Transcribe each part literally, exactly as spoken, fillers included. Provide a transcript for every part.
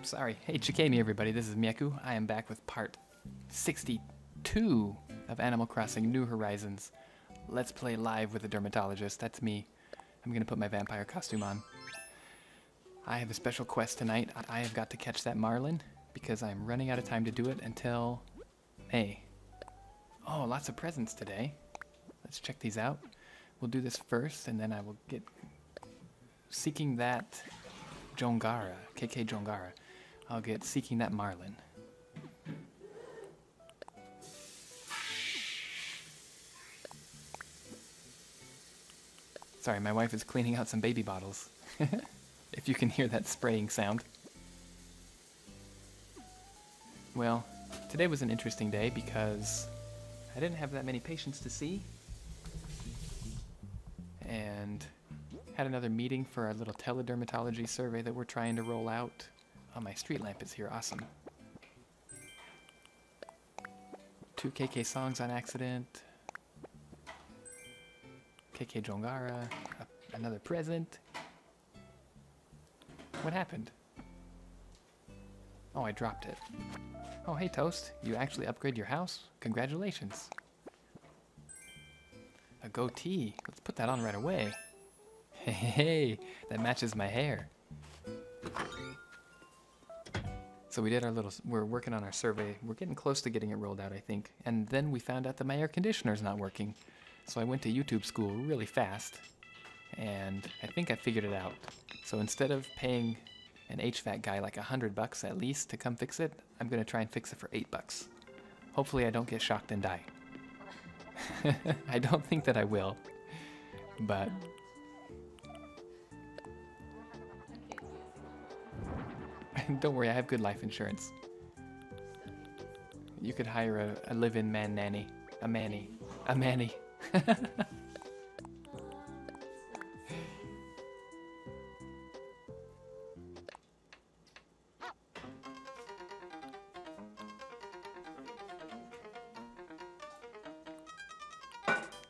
Nope, sorry. Hey, Chikami, everybody. This is Mieku. I am back with part sixty-two of Animal Crossing New Horizons. Let's play live with a dermatologist. That's me. I'm going to put my vampire costume on. I have a special quest tonight. I have got to catch that marlin because I'm running out of time to do it until May. Oh, lots of presents today. Let's check these out. We'll do this first, and then I will get seeking that Jongara, K K Jongara. I'll get seeking that marlin. Sorry, my wife is cleaning out some baby bottles. If you can hear that spraying sound. Well, today was an interesting day because I didn't have that many patients to see. And had another meeting for our little teledermatology survey that we're trying to roll out. Oh, my street lamp is here. Awesome. Two K K songs on accident. K K Jongara. A another present. What happened? Oh, I dropped it. Oh, hey, Toast. You actually upgrade your house? Congratulations. A goatee. Let's put that on right away. Hey, hey, that matches my hair. So we did our little... We're working on our survey. We're getting close to getting it rolled out, I think. And then we found out that my air conditioner's not working. So I went to YouTube school really fast. And I think I figured it out. So instead of paying an H V A C guy like a hundred bucks at least to come fix it, I'm gonna try and fix it for eight bucks. Hopefully I don't get shocked and die. I don't think that I will, but don't worry, I have good life insurance. You could hire a, a live-in man nanny, a manny, a manny.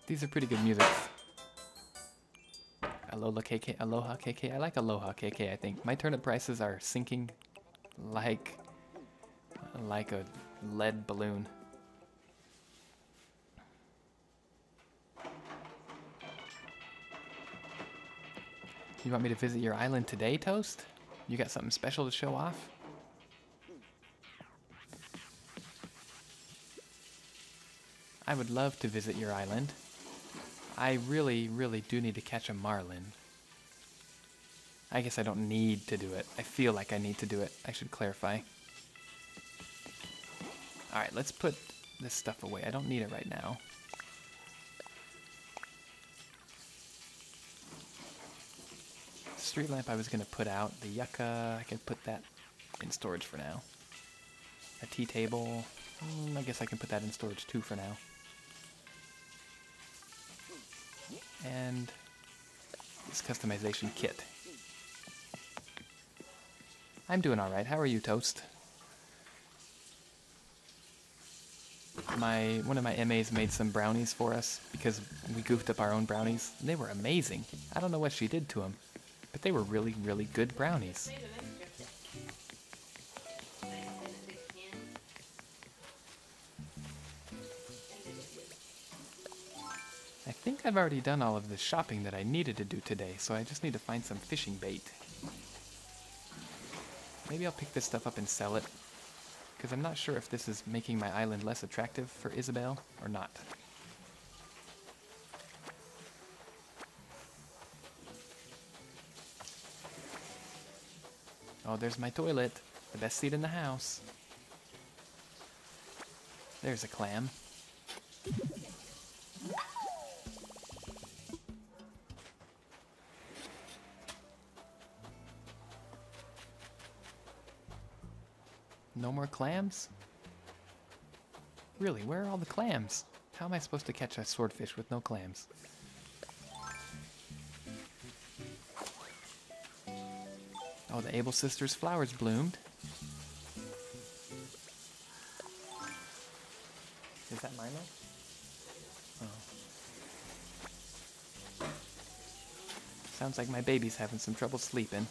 These are pretty good music. Aloha K K, Aloha K K. I like Aloha K K, I think. My turnip prices are sinking like like a lead balloon. You want me to visit your island today, Toast? You got something special to show off? I would love to visit your island. I really, really do need to catch a marlin. I guess I don't need to do it. I feel like I need to do it. I should clarify. Alright, let's put this stuff away. I don't need it right now. Street lamp I was going to put out. The yucca, I can put that in storage for now. A tea table, mm, I guess I can put that in storage too for now. And this customization kit. I'm doing all right. How are you, Toast? My one of my M As made some brownies for us because we goofed up our own brownies. They were amazing. I don't know what she did to them, but they were really, really good brownies. I think I've already done all of the shopping that I needed to do today, so I just need to find some fishing bait. Maybe I'll pick this stuff up and sell it, because I'm not sure if this is making my island less attractive for Isabel or not. Oh, there's my toilet. The best seat in the house. There's a clam. No more clams? Really, where are all the clams? How am I supposed to catch a swordfish with no clams? Oh, the Able Sisters' flowers bloomed. Is that Milo? Oh. Sounds like my baby's having some trouble sleeping.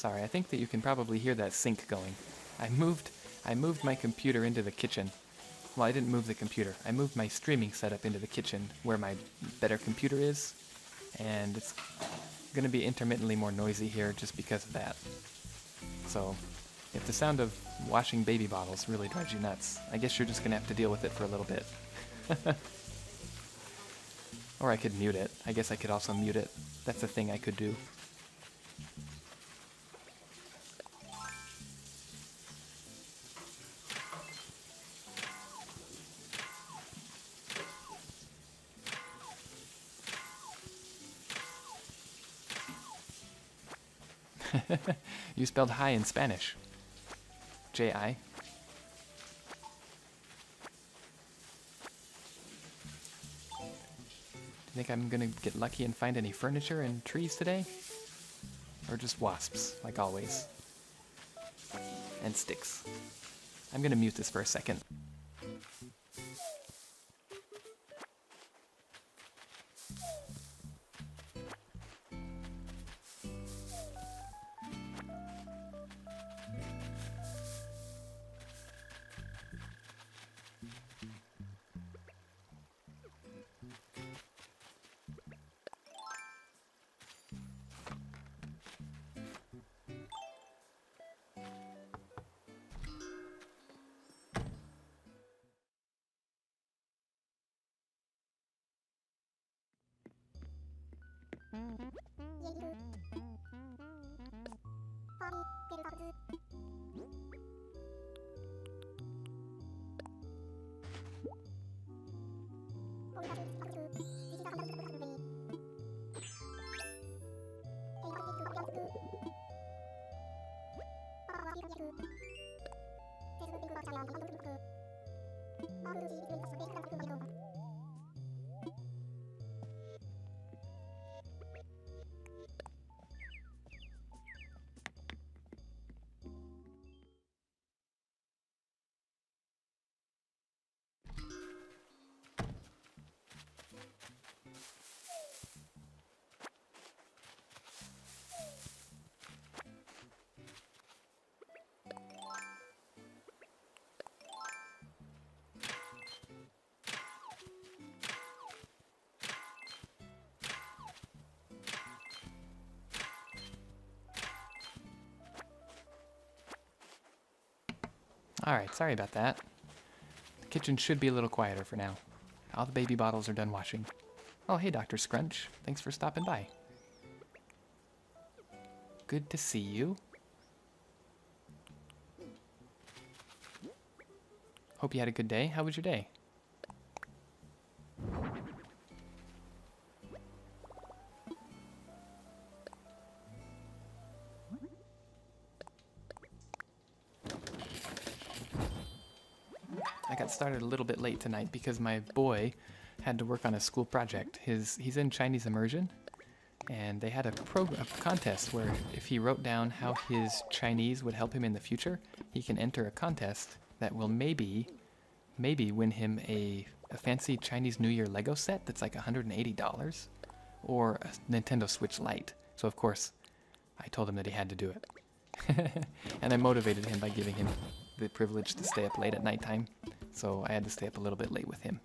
Sorry, I think that you can probably hear that sink going. I moved, I moved my computer into the kitchen. Well, I didn't move the computer. I moved my streaming setup into the kitchen where my better computer is, and it's going to be intermittently more noisy here just because of that. So, if the sound of washing baby bottles really drives you nuts, I guess you're just going to have to deal with it for a little bit. Or I could mute it. I guess I could also mute it. That's a thing I could do. You spelled hi in Spanish. J I. Do you think I'm gonna get lucky and find any furniture and trees today? Or just wasps, like always. And sticks. I'm gonna mute this for a second. Alright, sorry about that. The kitchen should be a little quieter for now. All the baby bottles are done washing. Oh, hey, Doctor Scrunch. Thanks for stopping by. Good to see you. Hope you had a good day. How was your day? Started a little bit late tonight because my boy had to work on a school project. His he's in Chinese immersion, and they had a, pro, a contest where if he wrote down how his Chinese would help him in the future, he can enter a contest that will maybe, maybe win him a, a fancy Chinese New Year Lego set that's like one hundred eighty dollars, or a Nintendo Switch Lite. So of course, I told him that he had to do it, and I motivated him by giving him the privilege to stay up late at nighttime. So I had to stay up a little bit late with him.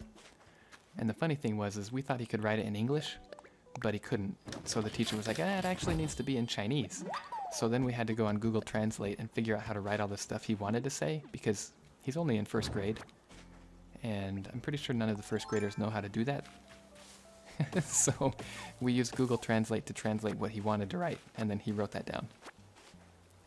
And the funny thing was, is we thought he could write it in English, but he couldn't. So the teacher was like, ah, it actually needs to be in Chinese. So then we had to go on Google Translate and figure out how to write all the stuff he wanted to say, because he's only in first grade. And I'm pretty sure none of the first graders know how to do that. So we used Google Translate to translate what he wanted to write, and then he wrote that down.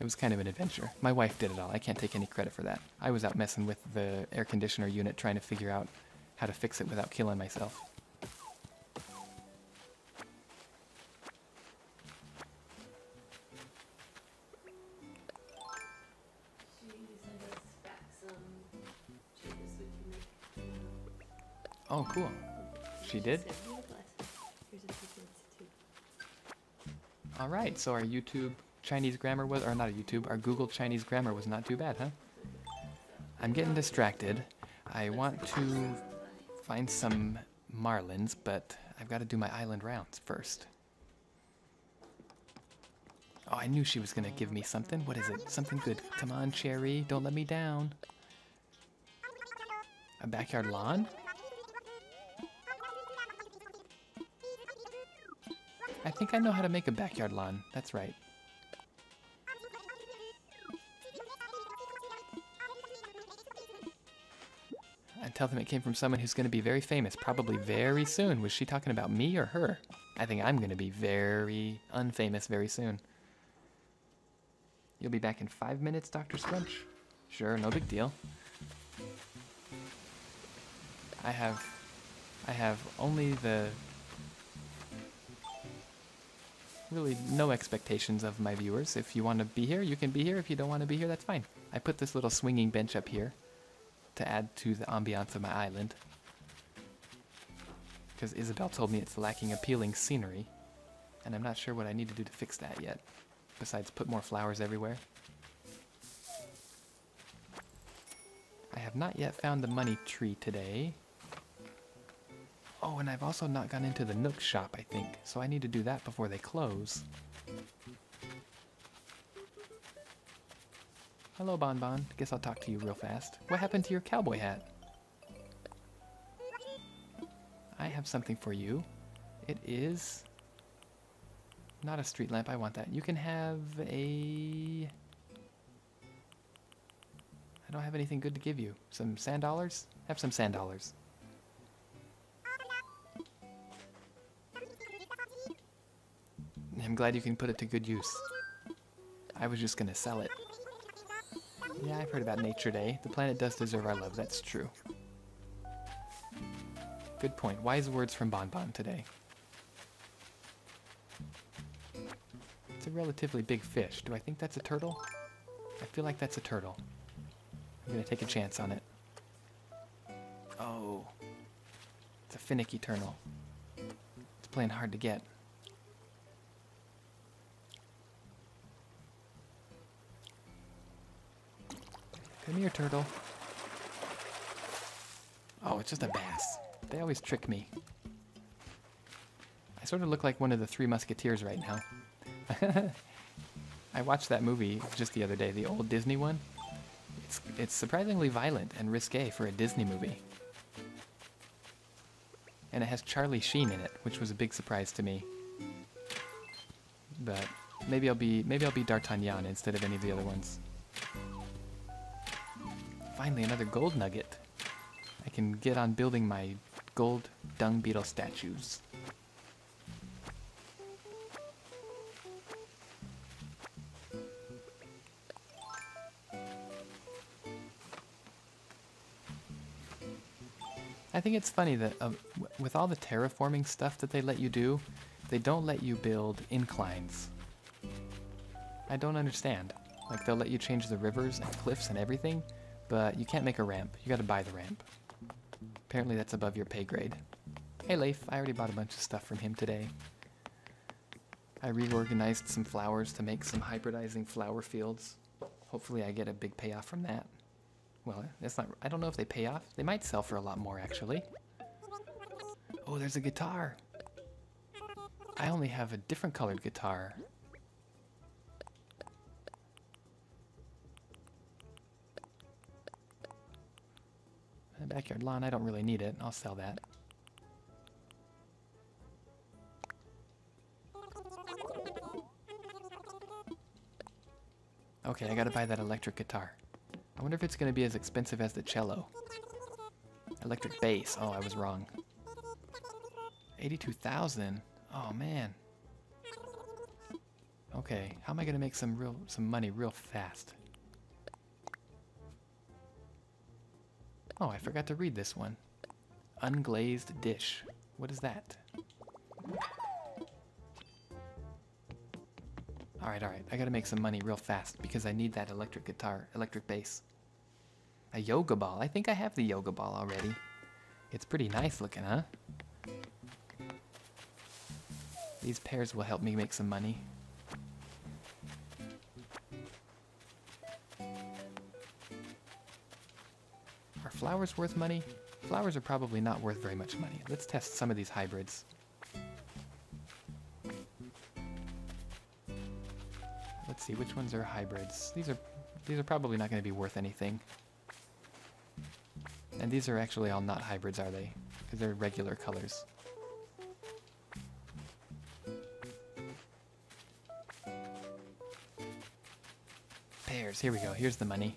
It was kind of an adventure. My wife did it all. I can't take any credit for that. I was out messing with the air conditioner unit trying to figure out how to fix it without killing myself. Oh, cool. She did? All right, so our YouTube Chinese grammar was, or not a YouTube, our Google Chinese grammar was not too bad, huh? I'm getting distracted. I want to find some marlins, but I've got to do my island rounds first. Oh, I knew she was gonna give me something. What is it? Something good. Come on, Cherry. Don't let me down. A backyard lawn? I think I know how to make a backyard lawn. That's right. I tell them it came from someone who's going to be very famous, probably very soon. Was she talking about me or her? I think I'm going to be very unfamous very soon. You'll be back in five minutes, Doctor Scrunch? Sure, no big deal. I have... I have only the... really no expectations of my viewers. If you want to be here, you can be here. If you don't want to be here, that's fine. I put this little swinging bench up here to add to the ambiance of my island, because Isabel told me it's lacking appealing scenery, and I'm not sure what I need to do to fix that yet, besides put more flowers everywhere. I have not yet found the money tree today. Oh, and I've also not gone into the Nook shop, I think, so I need to do that before they close. Hello, Bonbon. Guess I'll talk to you real fast. What happened to your cowboy hat? I have something for you. It is not a street lamp. I want that. You can have a... I don't have anything good to give you. Some sand dollars? Have some sand dollars. I'm glad you can put it to good use. I was just gonna sell it. Yeah, I've heard about Nature Day. The planet does deserve our love, that's true. Good point. Wise words from Bonbon today. It's a relatively big fish. Do I think that's a turtle? I feel like that's a turtle. I'm gonna take a chance on it. Oh. It's a finicky turtle. It's playing hard to get. Come here, turtle. Oh, it's just a bass. They always trick me. I sort of look like one of the Three Musketeers right now. I watched that movie just the other day, the old Disney one. It's, it's surprisingly violent and risque for a Disney movie. And it has Charlie Sheen in it, which was a big surprise to me. But maybe I'll be, maybe I'll be D'Artagnan instead of any of the other ones. Finally, another gold nugget. I can get on building my gold dung beetle statues. I think it's funny that uh, with all the terraforming stuff that they let you do, they don't let you build inclines. I don't understand. Like, they'll let you change the rivers and cliffs and everything, but you can't make a ramp. You gotta buy the ramp. Apparently that's above your pay grade. Hey, Leif. I already bought a bunch of stuff from him today. I reorganized some flowers to make some hybridizing flower fields. Hopefully I get a big payoff from that. Well, that's not... I don't know if they pay off. They might sell for a lot more, actually. Oh, there's a guitar. I only have a different colored guitar. Backyard lawn, I don't really need it. I'll sell that. Okay, I gotta buy that electric guitar. I wonder if it's gonna be as expensive as the cello. Electric bass. Oh, I was wrong. eighty-two thousand? Oh, man. Okay, how am I gonna make some real some money real fast? Oh, I forgot to read this one. Unglazed dish. What is that? Alright, alright. I gotta make some money real fast because I need that electric guitar, electric bass. A yoga ball. I think I have the yoga ball already. It's pretty nice looking, huh? These pears will help me make some money. Flowers worth money? Flowers are probably not worth very much money. Let's test some of these hybrids. see which ones are hybrids. These are these are probably not going to be worth anything. And these are actually all not hybrids, are they? Because they're regular colors. Pears, here we go, here's the money.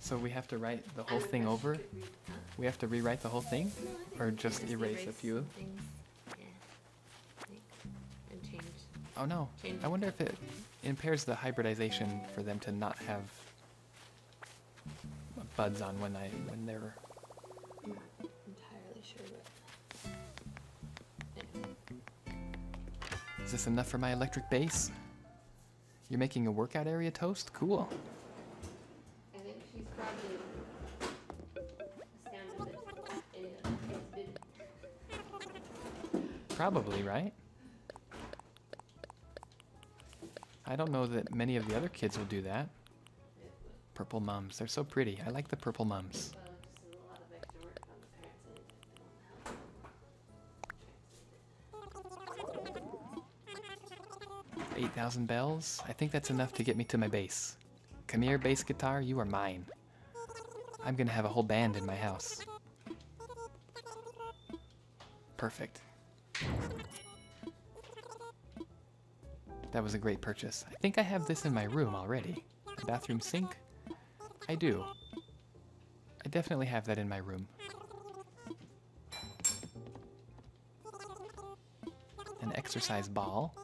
So we have to write the whole thing over? We have to rewrite the whole thing? Or just erase a few? Oh no, I wonder if it impairs the hybridization for them to not have buds on when I when they're... I'm not entirely sure, but... Is this enough for my electric bass? You're making a workout area, Toast? Cool. Probably, right? I don't know that many of the other kids will do that. Purple mums, they're so pretty. I like the purple mums. eight thousand bells? I think that's enough to get me to my bass. Come here, bass guitar, you are mine. I'm gonna have a whole band in my house. Perfect. That was a great purchase. I think I have this in my room already. A bathroom sink? I do. I definitely have that in my room. An exercise ball.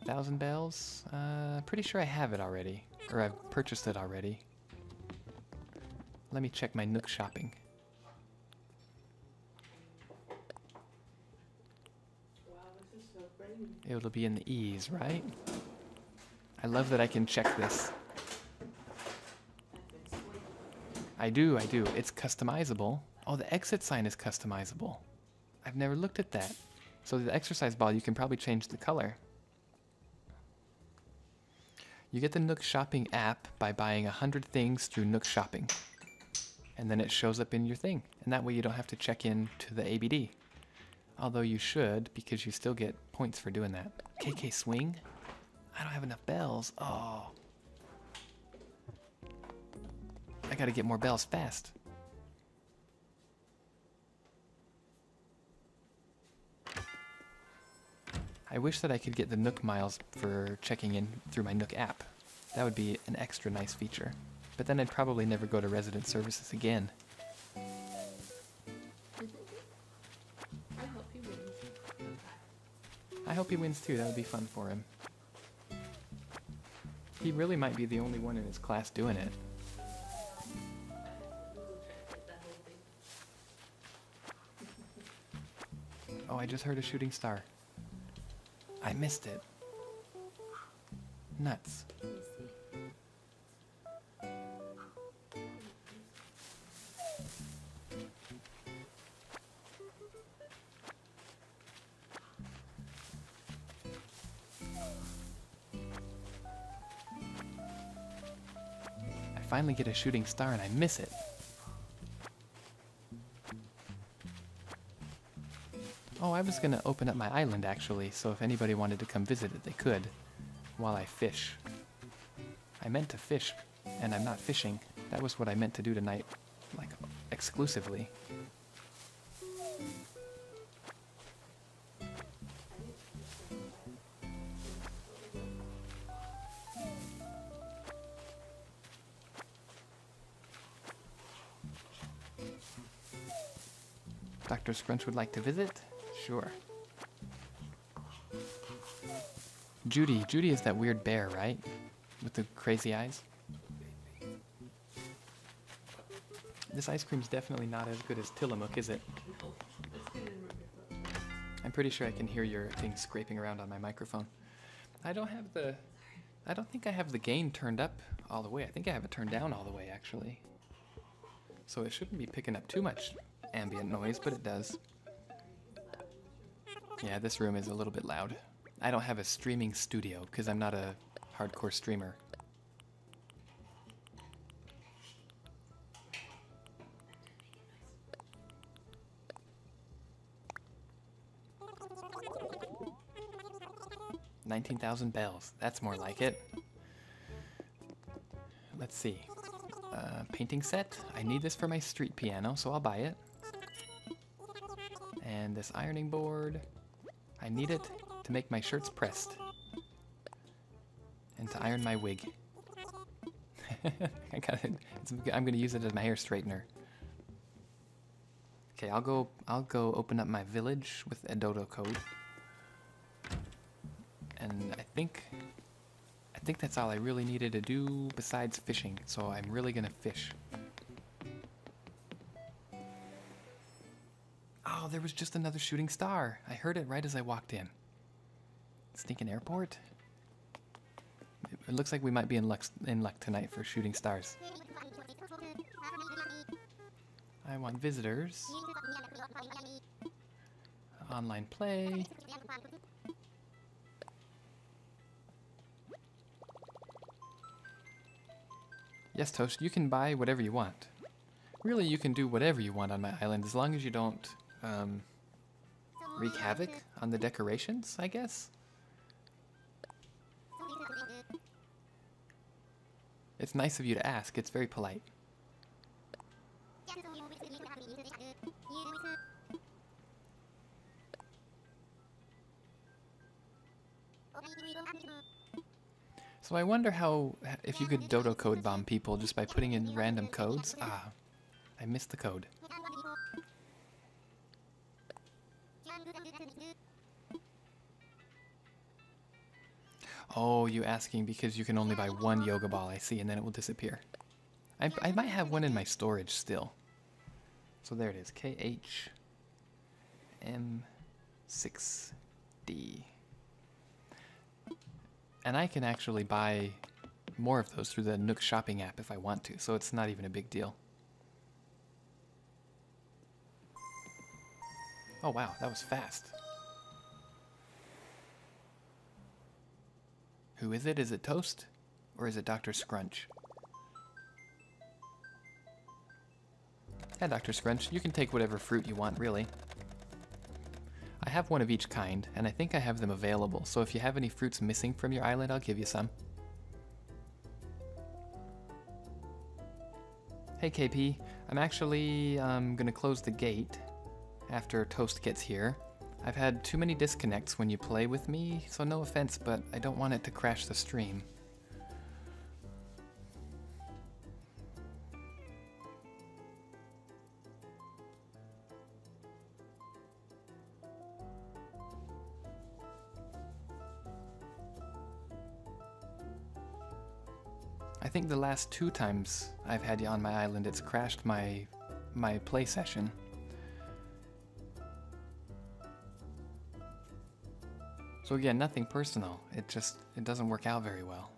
A thousand bells? Uh, pretty sure I have it already. Or I've purchased it already. Let me check my Nook shopping. It'll be in the E's, right? I love that I can check this. I do, I do. It's customizable. Oh, the exit sign is customizable. I've never looked at that. So the exercise ball, you can probably change the color. You get the Nook Shopping app by buying one hundred things through Nook Shopping. And then it shows up in your thing. And that way you don't have to check in to the A B D. Although you should, because you still get points for doing that. K K swing? I don't have enough bells. Oh. I gotta get more bells fast. I wish that I could get the Nook Miles for checking in through my Nook app. That would be an extra nice feature. But then I'd probably never go to resident services again. I hope he wins too, that would be fun for him. He really might be the only one in his class doing it. Oh, I just heard a shooting star. I missed it. Nuts. I finally get a shooting star and I miss it. Oh, I was gonna open up my island actually, so if anybody wanted to come visit it, they could, while I fish. I meant to fish, and I'm not fishing. That was what I meant to do tonight, like, exclusively. Doctor Scrunch would like to visit? Sure. Judy. Judy is that weird bear, right? With the crazy eyes? This ice cream's definitely not as good as Tillamook, is it? I'm pretty sure I can hear your thing scraping around on my microphone. I don't have the... I don't think I have the gain turned up all the way. I think I have it turned down all the way, actually. So it shouldn't be picking up too much ambient noise, but it does. Yeah, this room is a little bit loud. I don't have a streaming studio because I'm not a hardcore streamer. nineteen thousand bells. That's more like it. Let's see. Uh, painting set. I need this for my street piano, so I'll buy it. And this ironing board. I need it to make my shirts pressed. And to iron my wig. I got it. It's, I'm gonna use it as my hair straightener. Okay, I'll go. I'll go open up my village with a dodo code. And I think, I think that's all I really needed to do besides fishing. So I'm really gonna fish. Oh, there was just another shooting star. I heard it right as I walked in. Stinking airport. It looks like we might be in luck, in luck tonight for shooting stars. I want visitors. Online play. Yes, Toast, you can buy whatever you want. Really, you can do whatever you want on my island as long as you don't um, wreak havoc on the decorations, I guess. It's nice of you to ask. It's very polite. So I wonder how, if you could dodo code bomb people just by putting in random codes. Ah, I missed the code. Oh, you asking because you can only buy one yoga ball, I see, and then it will disappear. I, I might have one in my storage still. So there it is, K H M six D. And I can actually buy more of those through the Nook Shopping app if I want to, so it's not even a big deal. Oh wow, that was fast. Who is it? Is it Toast? Or is it Doctor Scrunch? Yeah, Doctor Scrunch, you can take whatever fruit you want, really. I have one of each kind, and I think I have them available, so if you have any fruits missing from your island, I'll give you some. Hey K P, I'm actually um, gonna close the gate after Toast gets here. I've had too many disconnects when you play with me, so no offense, but I don't want it to crash the stream. I think the last two times I've had you on my island, it's crashed my, my play session. So again, nothing personal. It just, it doesn't work out very well.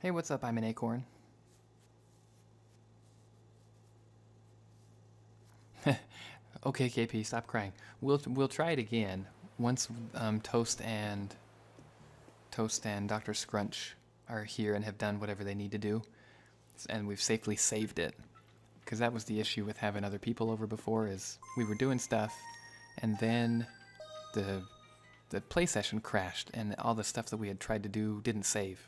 Hey, what's up? I'm an Acorn. Okay, K P, stop crying. We'll we'll try it again once um, Toast and. Toast and Doctor Scrunch are here and have done whatever they need to do, and we've safely saved it, because that was the issue with having other people over before, is we were doing stuff and then the the play session crashed and all the stuff that we had tried to do didn't save.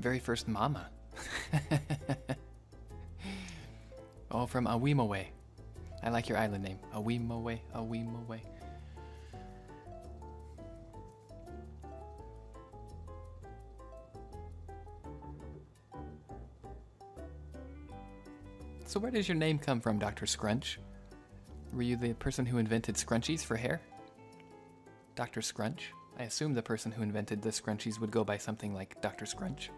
Very first mama. Oh, from Awimowe. I like your island name. Awimowe, Awimowe. So where does your name come from, Doctor Scrunch? Were you the person who invented scrunchies for hair? Doctor Scrunch? I assume the person who invented the scrunchies would go by something like Doctor Scrunch.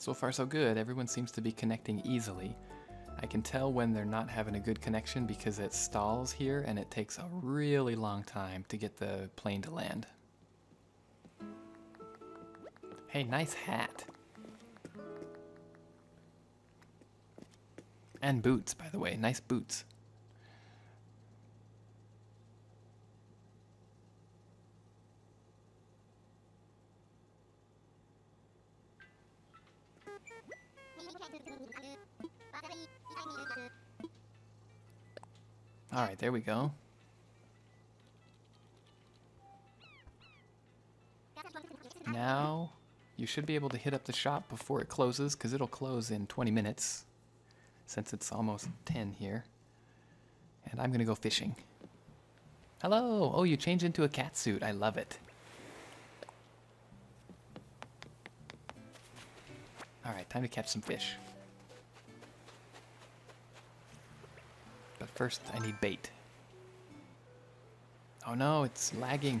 So far so good, everyone seems to be connecting easily. I can tell when they're not having a good connection because it stalls here and it takes a really long time to get the plane to land. Hey, nice hat. And boots, by the way, nice boots. All right, there we go. Now, you should be able to hit up the shop before it closes, because it'll close in twenty minutes, since it's almost ten here. And I'm going to go fishing. Hello! Oh, you change into a cat suit. I love it. All right, time to catch some fish. But first, I need bait. Oh no, it's lagging.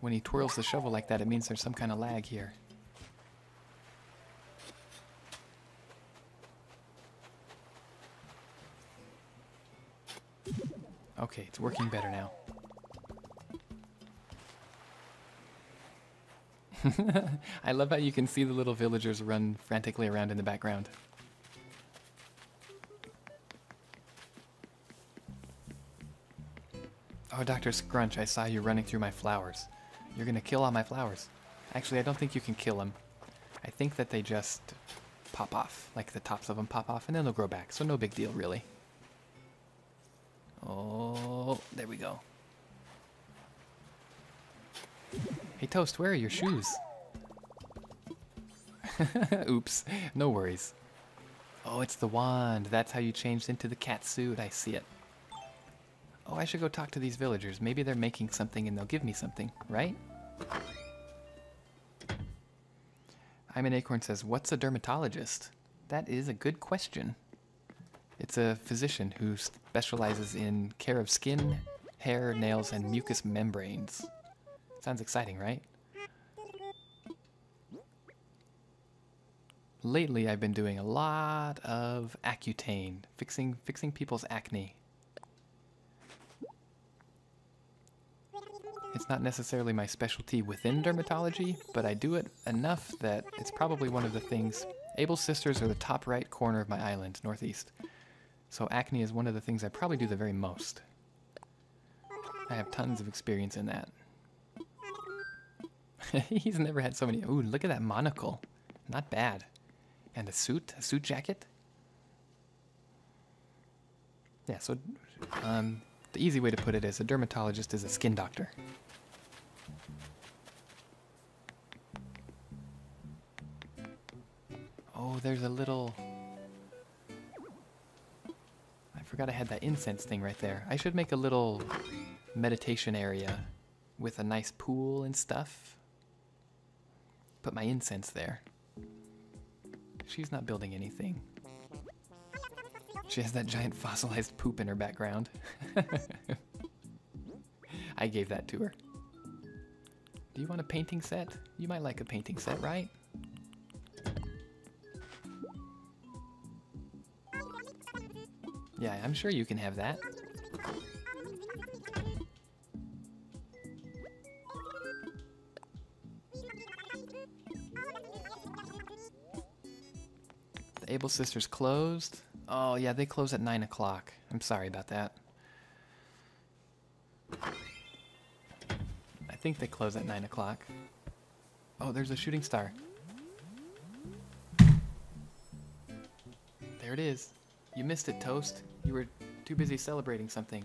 When he twirls the shovel like that, it means there's some kind of lag here. Okay, it's working better now. I love how you can see the little villagers run frantically around in the background. Oh, Doctor Scrunch, I saw you running through my flowers. You're gonna kill all my flowers. Actually, I don't think you can kill them. I think that they just pop off, like the tops of them pop off, and then they'll grow back, so no big deal, really. Oh, there we go. Hey, Toast, where are your shoes? Oops, no worries. Oh, it's the wand. That's how you changed into the cat suit. I see it. Oh, I should go talk to these villagers. Maybe they're making something and they'll give me something, right? I'm an Acorn says, what's a dermatologist? That is a good question. It's a physician who specializes in care of skin, hair, nails, and mucous membranes. Sounds exciting, right? Lately, I've been doing a lot of Accutane, fixing, fixing people's acne. It's not necessarily my specialty within dermatology, but I do it enough that it's probably one of the things. Able Sisters are the top right corner of my island, northeast. So acne is one of the things I probably do the very most. I have tons of experience in that. He's never had so many. Ooh, look at that monocle. Not bad. And a suit? A suit jacket? Yeah, so um, the easy way to put it is a dermatologist is a skin doctor. Oh, there's a little... I forgot I had that incense thing right there. I should make a little meditation area with a nice pool and stuff. Put my incense there. She's not building anything. She has that giant fossilized poop in her background. I gave that to her. Do you want a painting set? You might like a painting set, right? Yeah, I'm sure you can have that. The Able Sisters closed. Oh, yeah, they close at nine o'clock. I'm sorry about that. I think they close at nine o'clock. Oh, there's a shooting star. There it is. You missed it, Toast. You were too busy celebrating something.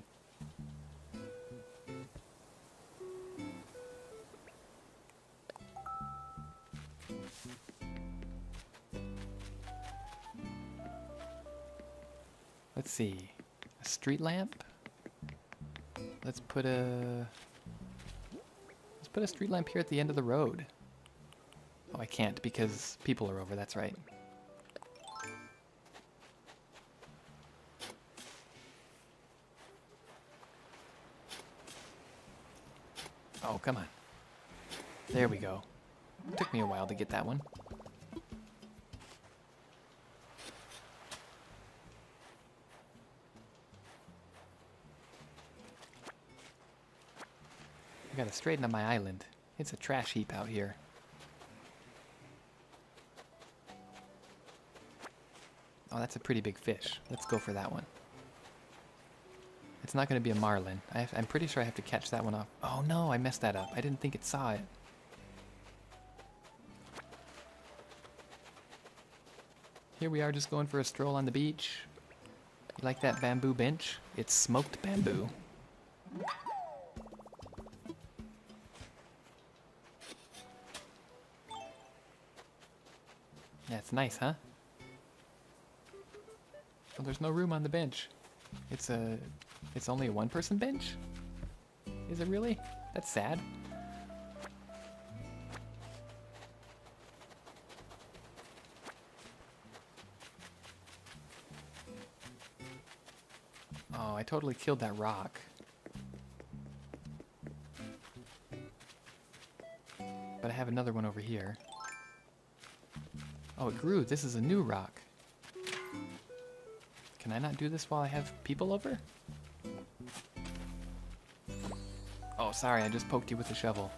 Let's see. A street lamp? Let's put a... Let's put a street lamp here at the end of the road. Oh, I can't because people are over, that's right. Oh, come on. There we go. Took me a while to get that one. I gotta straighten up my island. It's a trash heap out here. Oh, that's a pretty big fish. Let's go for that one. It's not going to be a marlin. I have, I'm pretty sure I have to catch that one off. Oh no, I messed that up. I didn't think it saw it. Here we are just going for a stroll on the beach. You like that bamboo bench? It's smoked bamboo. That's nice, huh? Well, there's no room on the bench. It's a... It's only a one-person bench? Is it really? That's sad. Oh, I totally killed that rock. But I have another one over here. Oh, it grew. This is a new rock. Can I not do this while I have people over? Oh, sorry, I just poked you with a shovel.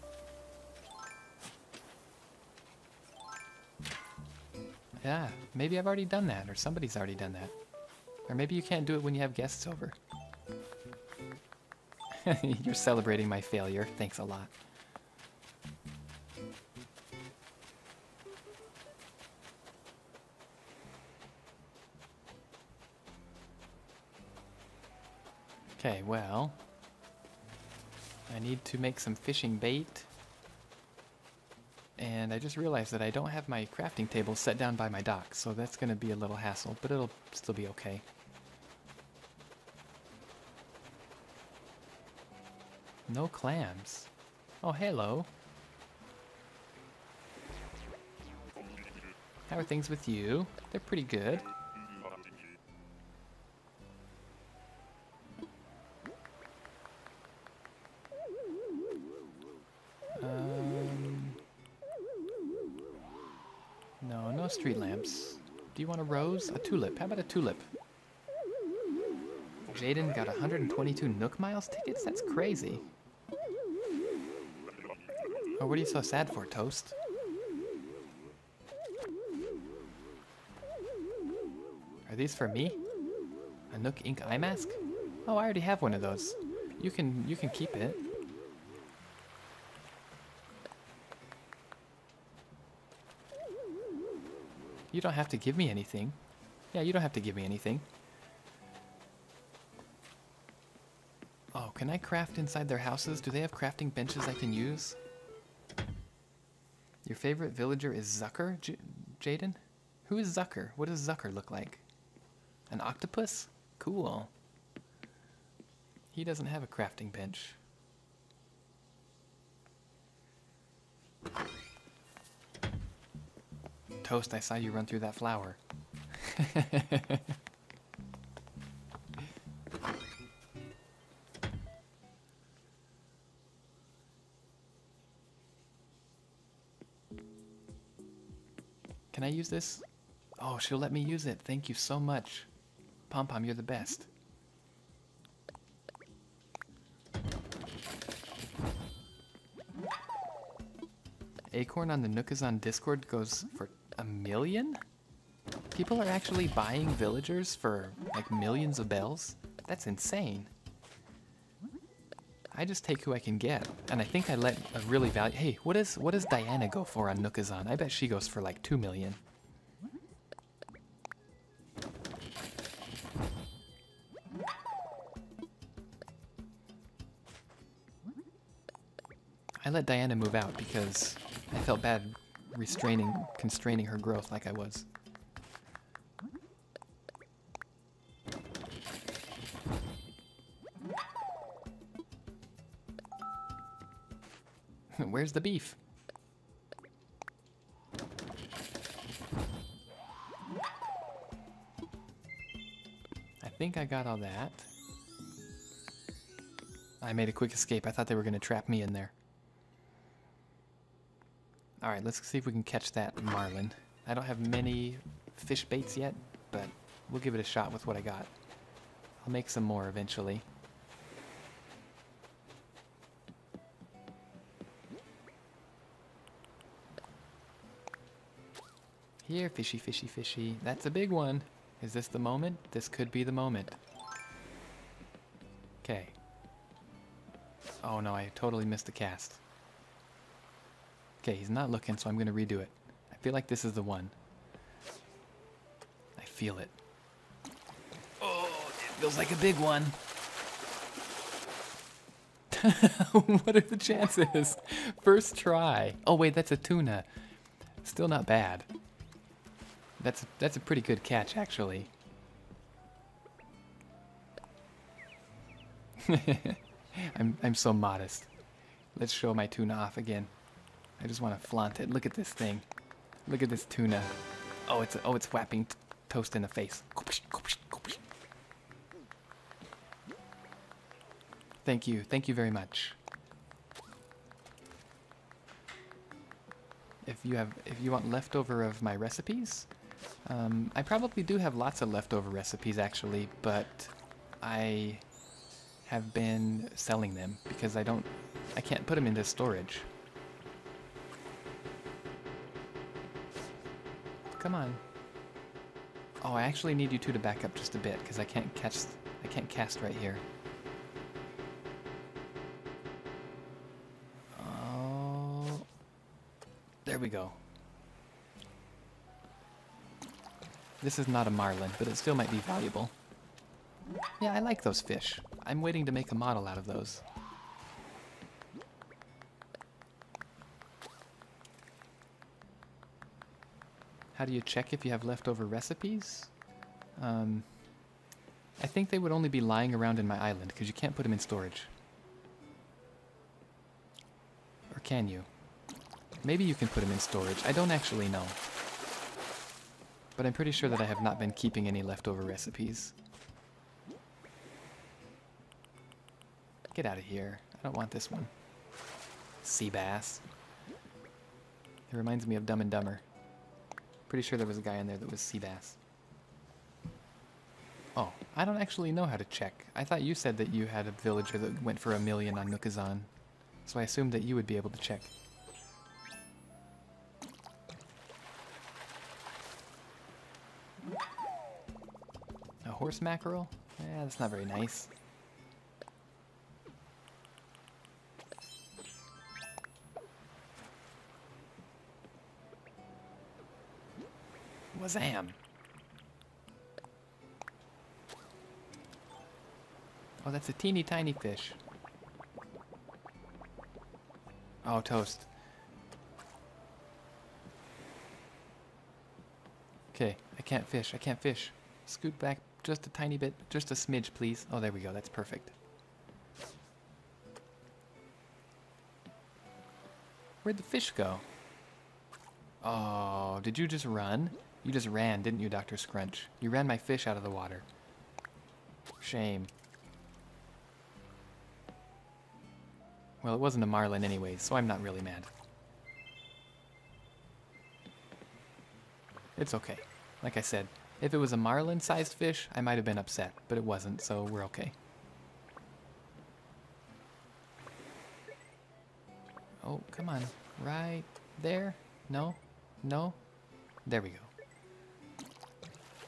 Yeah, maybe I've already done that, or somebody's already done that. Or maybe you can't do it when you have guests over. You're celebrating my failure. Thanks a lot. Okay, well, I need to make some fishing bait, and I just realized that I don't have my crafting table set down by my dock, so that's going to be a little hassle, but it'll still be okay. No clams. Oh, hello. How are things with you? They're pretty good. Street lamps. Do you want a rose? A tulip. How about a tulip? Jaden got one hundred twenty-two Nook Miles tickets? That's crazy. Oh, what are you so sad for, Toast? Are these for me? A Nook Ink Eye Mask? Oh, I already have one of those. You can, you can keep it. You don't have to give me anything. Yeah, you don't have to give me anything. Oh, can I craft inside their houses? Do they have crafting benches I can use? Your favorite villager is Zucker, J Jaden? Who is Zucker? What does Zucker look like? An octopus? Cool. He doesn't have a crafting bench. Toast, I saw you run through that flower. Can I use this? Oh, she'll let me use it. Thank you so much. Pom Pom, you're the best. Acorn on the Nookazon Discord goes for a million? People are actually buying villagers for like millions of bells? That's insane. I just take who I can get, and I think I let a really value. Hey, what is what does Diana go for on Nookazon? I bet she goes for like two million. I let Diana move out because I felt bad restraining, constraining her growth like I was. Where's the beef? I think I got all that. I made a quick escape. I thought they were going to trap me in there. All right, let's see if we can catch that marlin. I don't have many fish baits yet, but we'll give it a shot with what I got. I'll make some more eventually. Here, fishy, fishy, fishy. That's a big one. Is this the moment? This could be the moment. Okay. Oh no, I totally missed the cast. Okay, he's not looking, so I'm gonna redo it. I feel like this is the one. I feel it. Oh, it feels like a big one. What are the chances? First try. Oh wait, that's a tuna. Still not bad. That's that's a pretty good catch, actually. I'm I'm so modest. Let's show my tuna off again. I just want to flaunt it. Look at this thing. Look at this tuna. Oh, it's oh, it's whapping Toast in the face. Thank you. Thank you very much. If you have, if you want leftover of my recipes, um, I probably do have lots of leftover recipes actually, but I have been selling them because I don't, I can't put them into storage. Come on. Oh, I actually need you two to back up just a bit because I can't catch, I can't cast right here. There we go. This is not a marlin, but it still might be valuable. Yeah, I like those fish. I'm waiting to make a model out of those. How do you check if you have leftover recipes? Um, I think they would only be lying around in my island, because you can't put them in storage. Or can you? Maybe you can put them in storage. I don't actually know. But I'm pretty sure that I have not been keeping any leftover recipes. Get out of here. I don't want this one. Sea bass. It reminds me of Dumb and Dumber. Pretty sure there was a guy in there that was sea bass. Oh, I don't actually know how to check. I thought you said that you had a villager that went for a million on Nookazon. So I assumed that you would be able to check. Horse mackerel? Yeah, that's not very nice. Wazam! Oh, that's a teeny tiny fish. Oh, Toast. Okay, I can't fish, I can't fish. Scoot back. Just a tiny bit, just a smidge, please. Oh, there we go, that's perfect. Where'd the fish go? Oh, did you just run? You just ran, didn't you, Doctor Scrunch? You ran my fish out of the water. Shame. Well, it wasn't a marlin anyways, so I'm not really mad. It's okay. Like I said, if it was a marlin-sized fish, I might have been upset, but it wasn't, so we're okay. Oh, come on. Right there? No? No? There we go.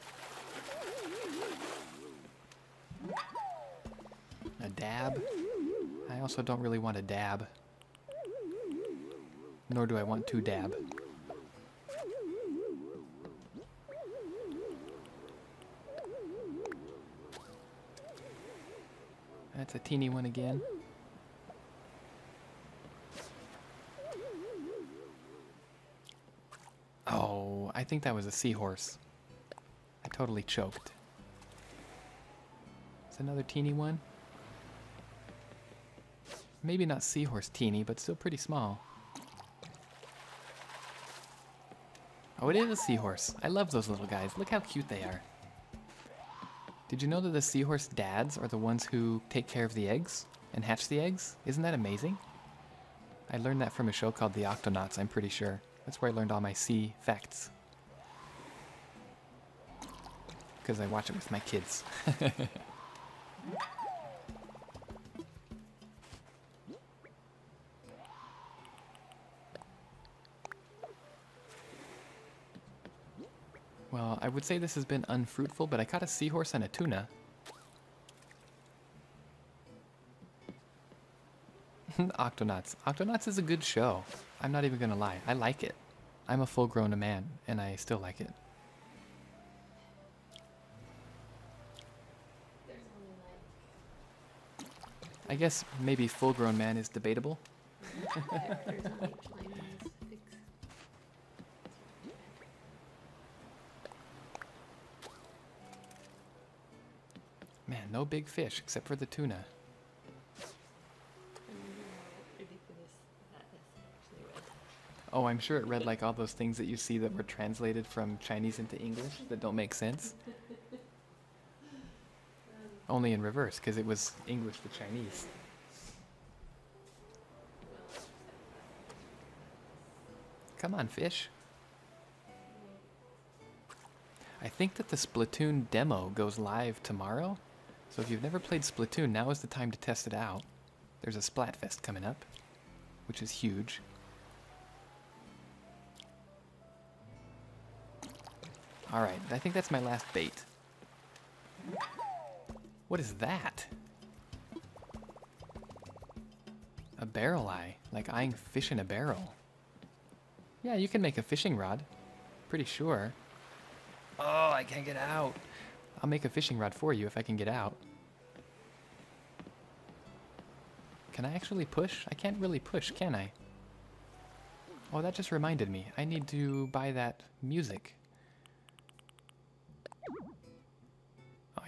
A dab? I also don't really want a dab. Nor do I want to dab. That's a teeny one again. Oh, I think that was a seahorse. I totally choked. It's another teeny one. Maybe not seahorse teeny, but still pretty small. Oh, it is a seahorse. I love those little guys. Look how cute they are. Did you know that the seahorse dads are the ones who take care of the eggs and hatch the eggs? Isn't that amazing? I learned that from a show called The Octonauts, I'm pretty sure. That's where I learned all my sea facts. Because I watch it with my kids. Uh, I would say this has been unfruitful, but I caught a seahorse and a tuna. Octonauts. Octonauts is a good show. I'm not even gonna lie. I like it. I'm a full-grown man, and I still like it. I guess maybe full-grown man is debatable. Man, no big fish except for the tuna. Oh, I'm sure it read like all those things that you see that were translated from Chinese into English that don't make sense. Only in reverse, because it was English to Chinese. Come on, fish. I think that the Splatoon demo goes live tomorrow. So if you've never played Splatoon, now is the time to test it out. There's a Splatfest coming up, which is huge. Alright, I think that's my last bait. What is that? A barrel eye, like eyeing fish in a barrel. Yeah, you can make a fishing rod. Pretty sure. Oh, I can't get out. I'll make a fishing rod for you if I can get out. Can I actually push? I can't really push, can I? Oh, that just reminded me. I need to buy that music.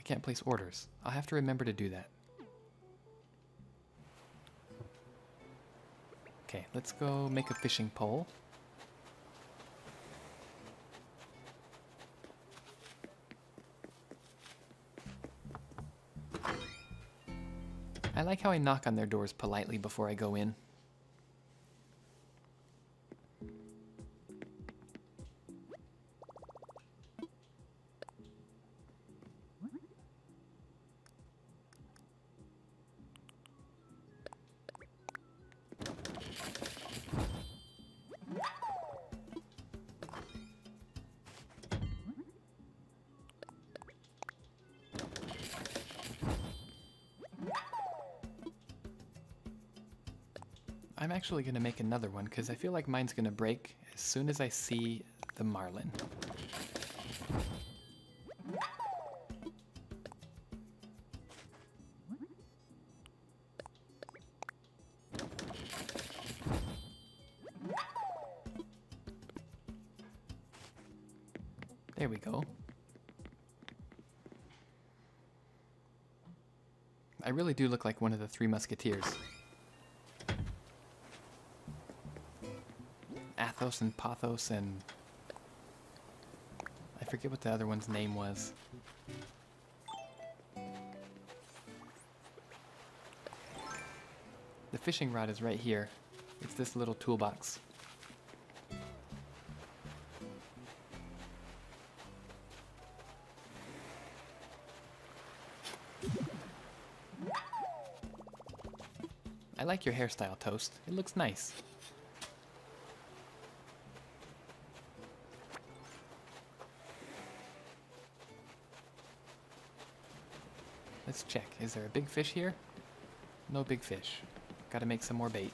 Can't place orders. I'll have to remember to do that. Okay, let's go make a fishing pole. I like how I knock on their doors politely before I go in. Actually gonna make another one because I feel like mine's gonna break as soon as I see the marlin. There we go. I really do look like one of the Three Musketeers. And Pothos and I forget what the other one's name was. The fishing rod is right here. It's this little toolbox. I like your hairstyle, Toast. It looks nice. Let's check. Is there a big fish here? No big fish. Gotta make some more bait.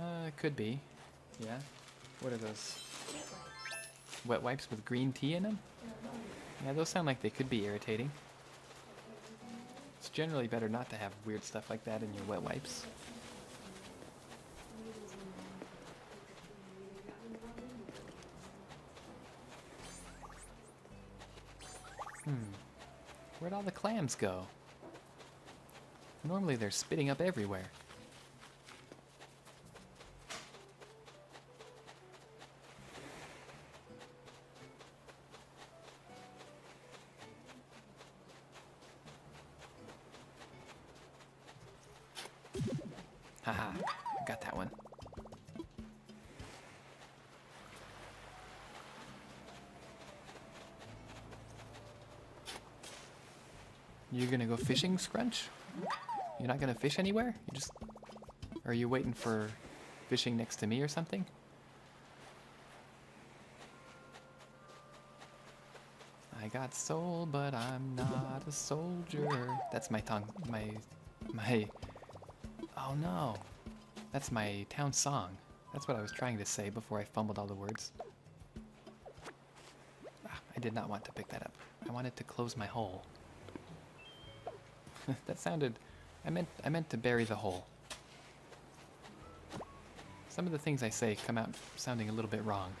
Uh, could be. Yeah. What are those? Wet wipes with green tea in them? Yeah, those sound like they could be irritating. It's generally better not to have weird stuff like that in your wet wipes. Where'd all the clams go? Normally they're spitting up everywhere. Haha, got that one. You're gonna go fishing, Scrunch? You're not gonna fish anywhere? You just... Are you waiting for fishing next to me or something? I got soul, but I'm not a soldier. That's my tongue, my, my, oh no. That's my town song. That's what I was trying to say before I fumbled all the words. Ah, I did not want to pick that up. I wanted to close my hole. That sounded, I meant, I meant to bury the hole. Some of the things I say come out sounding a little bit wrong.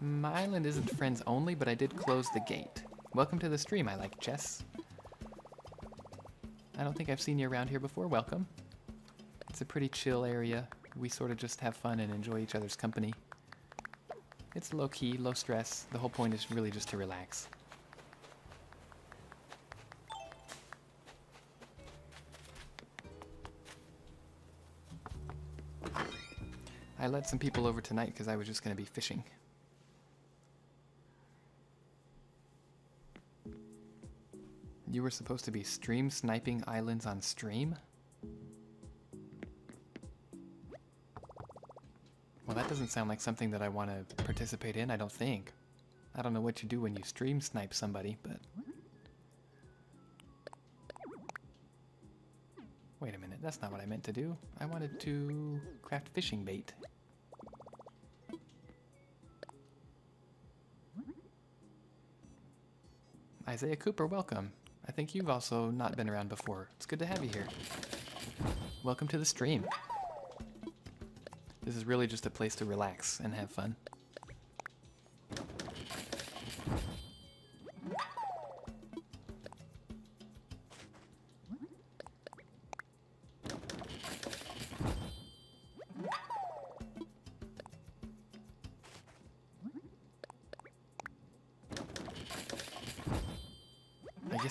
My island isn't friends only, but I did close the gate. Welcome to the stream, I like chess. I don't think I've seen you around here before, welcome. It's a pretty chill area. We sort of just have fun and enjoy each other's company. It's low key, low stress. The whole point is really just to relax. I let some people over tonight because I was just going to be fishing. You were supposed to be stream sniping islands on stream? Well, that doesn't sound like something that I want to participate in, I don't think. I don't know what you do when you stream snipe somebody, but... Wait a minute, that's not what I meant to do. I wanted to craft fishing bait. Isaiah Cooper, welcome. I think you've also not been around before. It's good to have you here. Welcome to the stream. This is really just a place to relax and have fun.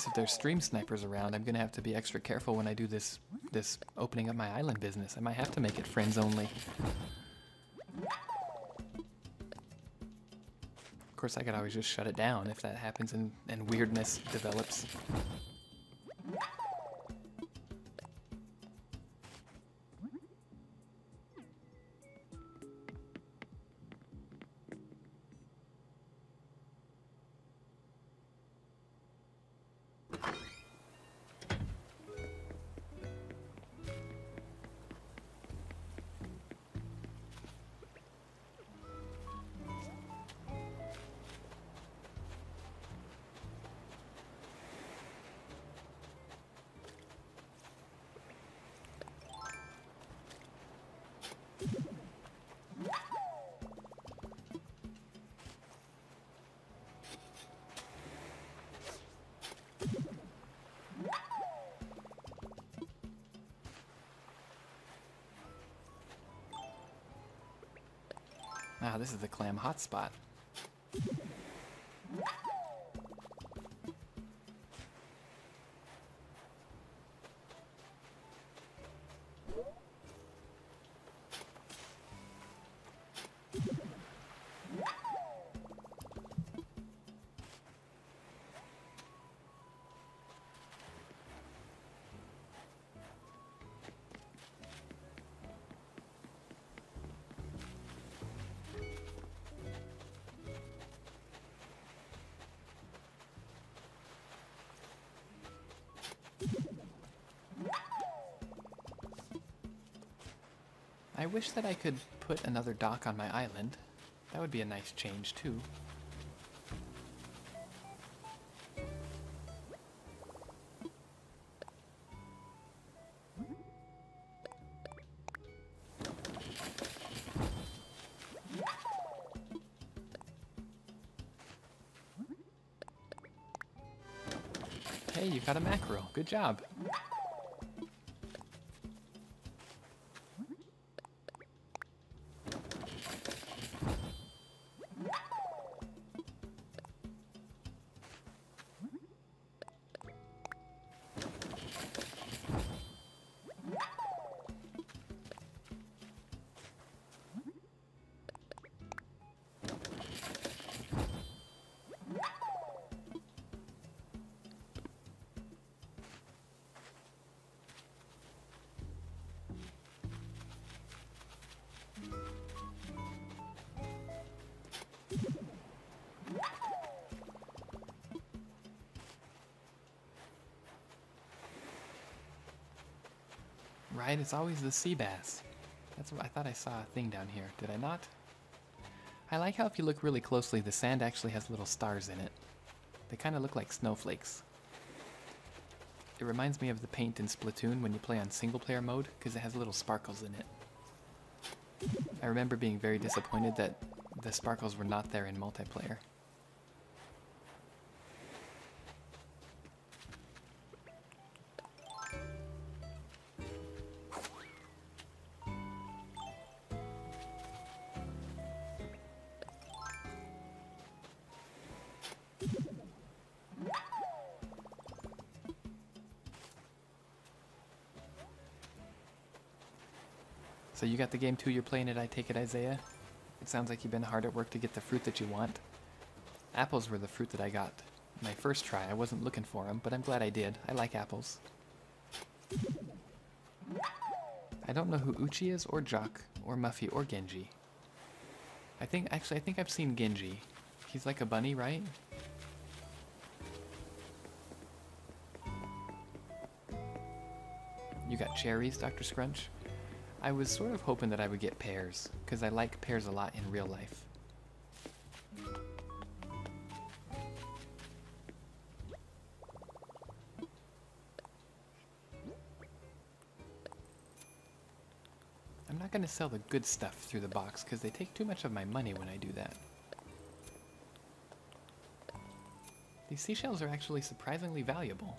If there's stream snipers around, I'm gonna have to be extra careful when I do this this opening up my island business. I might have to make it friends only. Of course, I could always just shut it down if that happens and, and weirdness develops. Wow, this is the clam hotspot. I wish that I could put another dock on my island. That would be a nice change, too. Hey, you got a mackerel. Good job. right? It's always the sea bass. That's what I thought. I saw a thing down here. Did I not? I like how if you look really closely, the sand actually has little stars in it. They kind of look like snowflakes. It reminds me of the paint in Splatoon when you play on single player mode, because it has little sparkles in it. I remember being very disappointed that the sparkles were not there in multiplayer. So you got the game too, you're playing it, I take it, Isaiah? It sounds like you've been hard at work to get the fruit that you want. Apples were the fruit that I got my first try. I wasn't looking for them, but I'm glad I did. I like apples. I don't know who Uchi is, or Jock, or Muffy, or Genji. I think, actually, I think I've seen Genji. He's like a bunny, right? You got cherries, Doctor Scrunch? I was sort of hoping that I would get pears, because I like pears a lot in real life. I'm not going to sell the good stuff through the box, because they take too much of my money when I do that. These seashells are actually surprisingly valuable.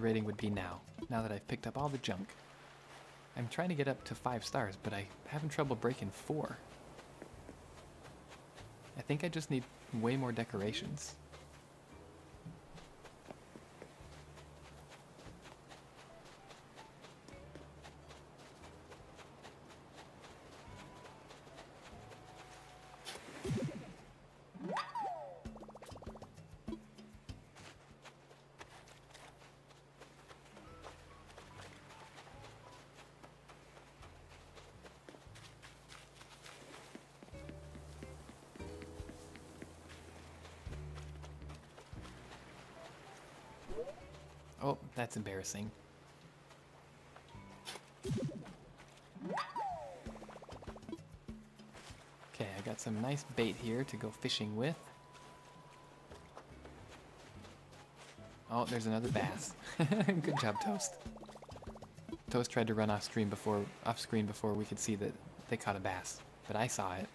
Rating would be now, now that I've picked up all the junk. I'm trying to get up to five stars, but I'm having trouble breaking four. I think I just need way more decorations. Oh, that's embarrassing. Okay, I got some nice bait here to go fishing with. Oh, there's another bass. Good job, Toast. Toast tried to run off stream before, off screen before we could see that they caught a bass, but I saw it.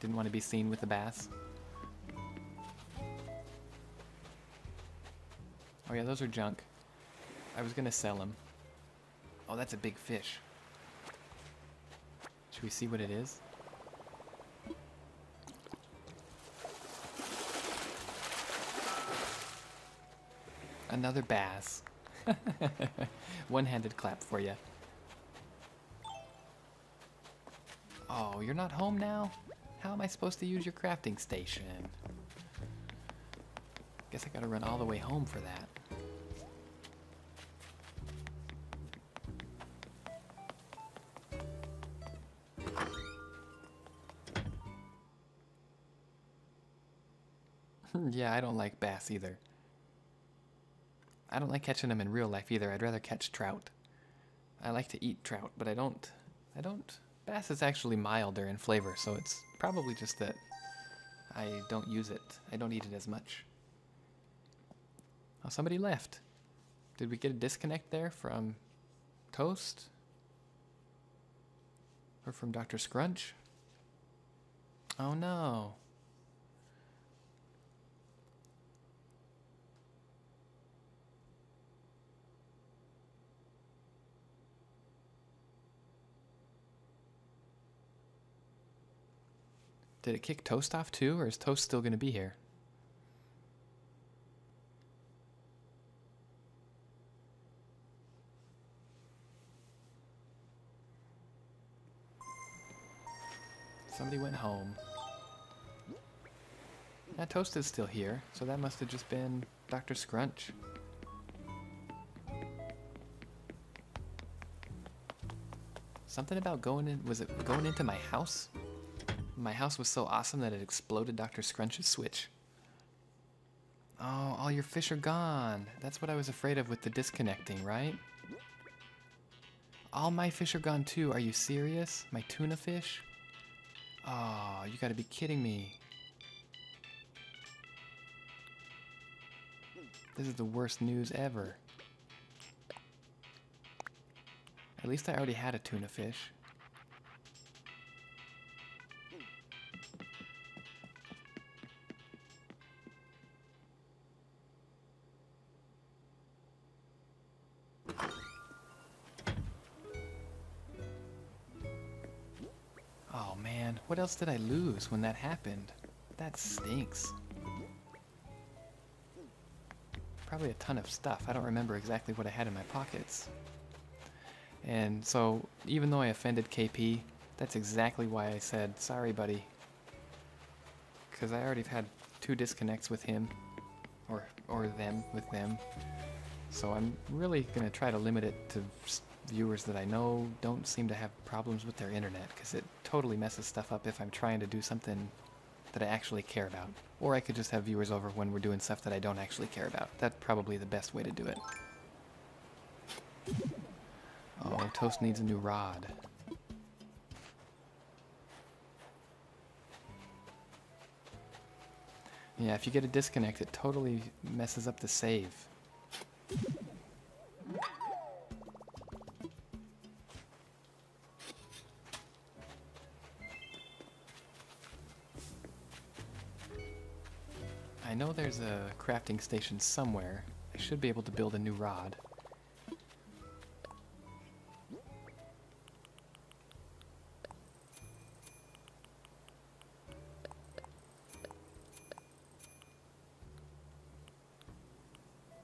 Didn't want to be seen with a bass. Oh yeah, those are junk. I was gonna sell them. Oh, that's a big fish. Should we see what it is? Another bass. One-handed clap for you. Oh, you're not home now? How am I supposed to use your crafting station? Guess I gotta run all the way home for that. Yeah, I don't like bass either. I don't like catching them in real life either. I'd rather catch trout. I like to eat trout, but I don't... I don't... Bass is actually milder in flavor, so it's probably just that I don't use it. I don't eat it as much. Oh, somebody left. Did we get a disconnect there from Toast? Or from Doctor Scrunch? Oh no. Did it kick Toast off too, or is Toast still going to be here? Somebody went home. That Toast is still here, so that must have just been Doctor Scrunch. Something about going in, was it going into my house? My house was so awesome that it exploded Doctor Scrunch's Switch. Oh, all your fish are gone. That's what I was afraid of with the disconnecting, right? All my fish are gone too. Are you serious? My tuna fish? Oh, you gotta be kidding me. This is the worst news ever. At least I already had a tuna fish. Oh man, what else did I lose when that happened? That stinks. Probably a ton of stuff. I don't remember exactly what I had in my pockets. And so, even though I offended K P, that's exactly why I said, sorry buddy. Because I already had two disconnects with him, or, or them with them. So I'm really going to try to limit it to viewers that I know don't seem to have problems with their internet, because it totally messes stuff up if I'm trying to do something that I actually care about. Or I could just have viewers over when we're doing stuff that I don't actually care about. That's probably the best way to do it. Oh, Toast needs a new rod. Yeah, if you get a disconnect, it totally messes up the save. I know there's a crafting station somewhere. I should be able to build a new rod.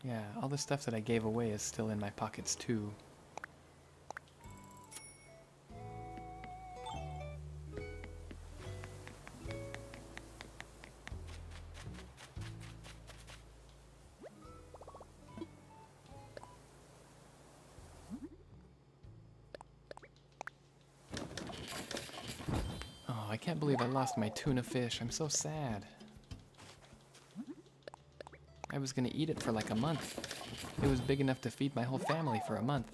Yeah, all the stuff that I gave away is still in my pockets too. Oh, I can't believe I lost my tuna fish. I'm so sad. I was gonna eat it for like a month. It was big enough to feed my whole family for a month.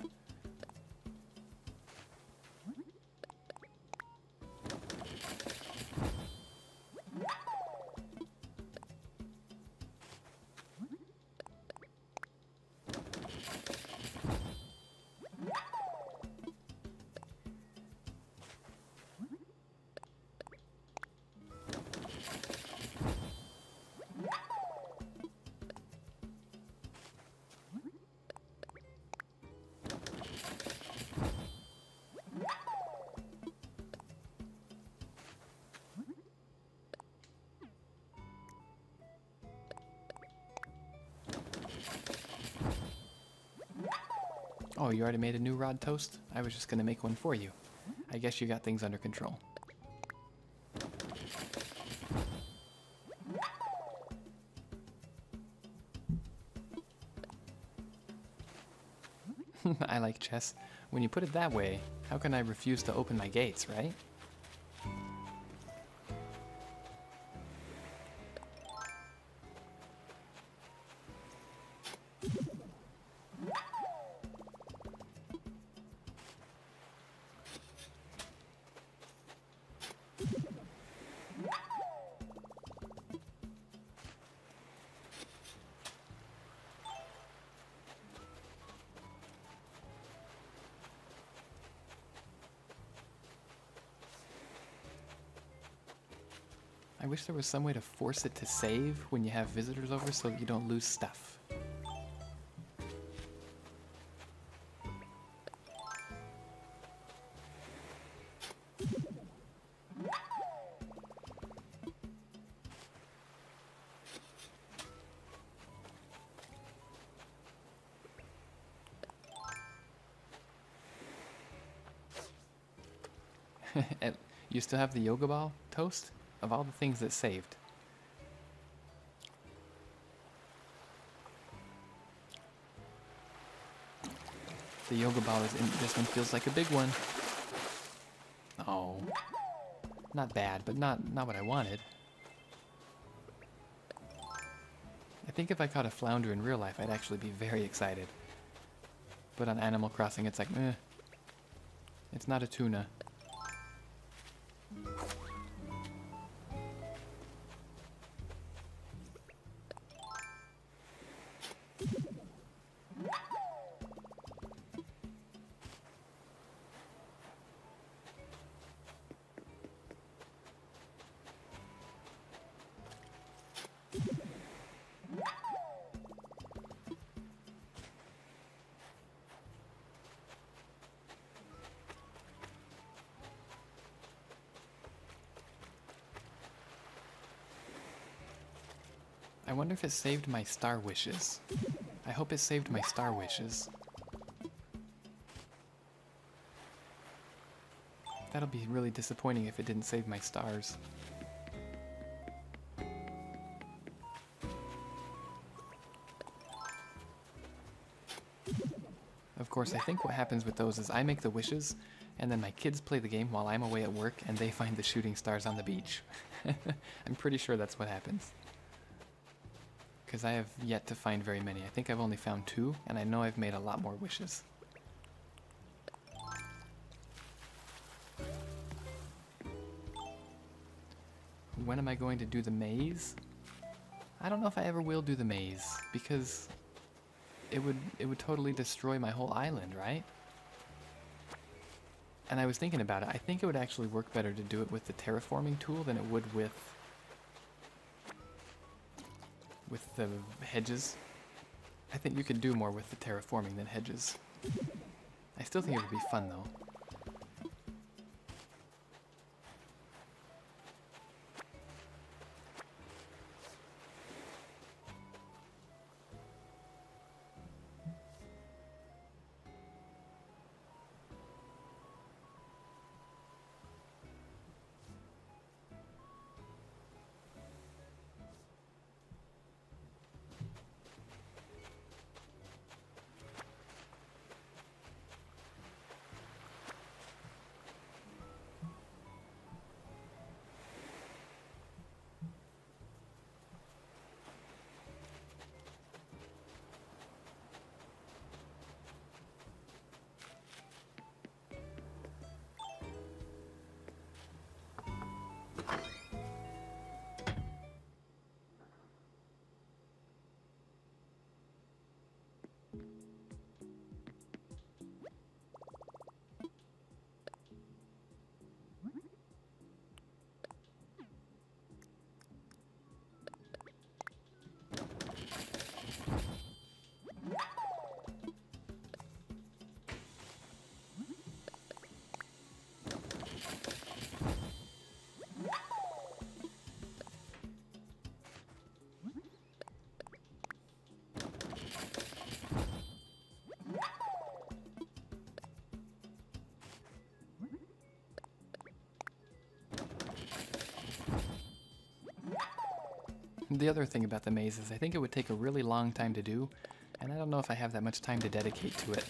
Oh, you already made a new rod, Toast? I was just gonna make one for you. I guess you got things under control. I like chess. When you put it that way, how can I refuse to open my gates, right? I wish there was some way to force it to save when you have visitors over so that you don't lose stuff. You still have the yoga ball, Toast? Of all the things that saved. The yoga ball is in, this one feels like a big one. Oh. Not bad, but not, not what I wanted. I think if I caught a flounder in real life, I'd actually be very excited. But on Animal Crossing, it's like, meh. It's not a tuna. I wonder if it saved my star wishes. I hope it saved my star wishes. That'll be really disappointing if it didn't save my stars. Of course, I think what happens with those is I make the wishes, and then my kids play the game while I'm away at work, and they find the shooting stars on the beach. I'm pretty sure that's what happens. Because I have yet to find very many. I think I've only found two, and I know I've made a lot more wishes. When am I going to do the maze? I don't know if I ever will do the maze, because it would it would totally destroy my whole island, right? And I was thinking about it. I think it would actually work better to do it with the terraforming tool than it would with with the hedges. I think you could do more with the terraforming than hedges. I still think it would be fun though. The other thing about the maze is I think it would take a really long time to do, and I don't know if I have that much time to dedicate to it.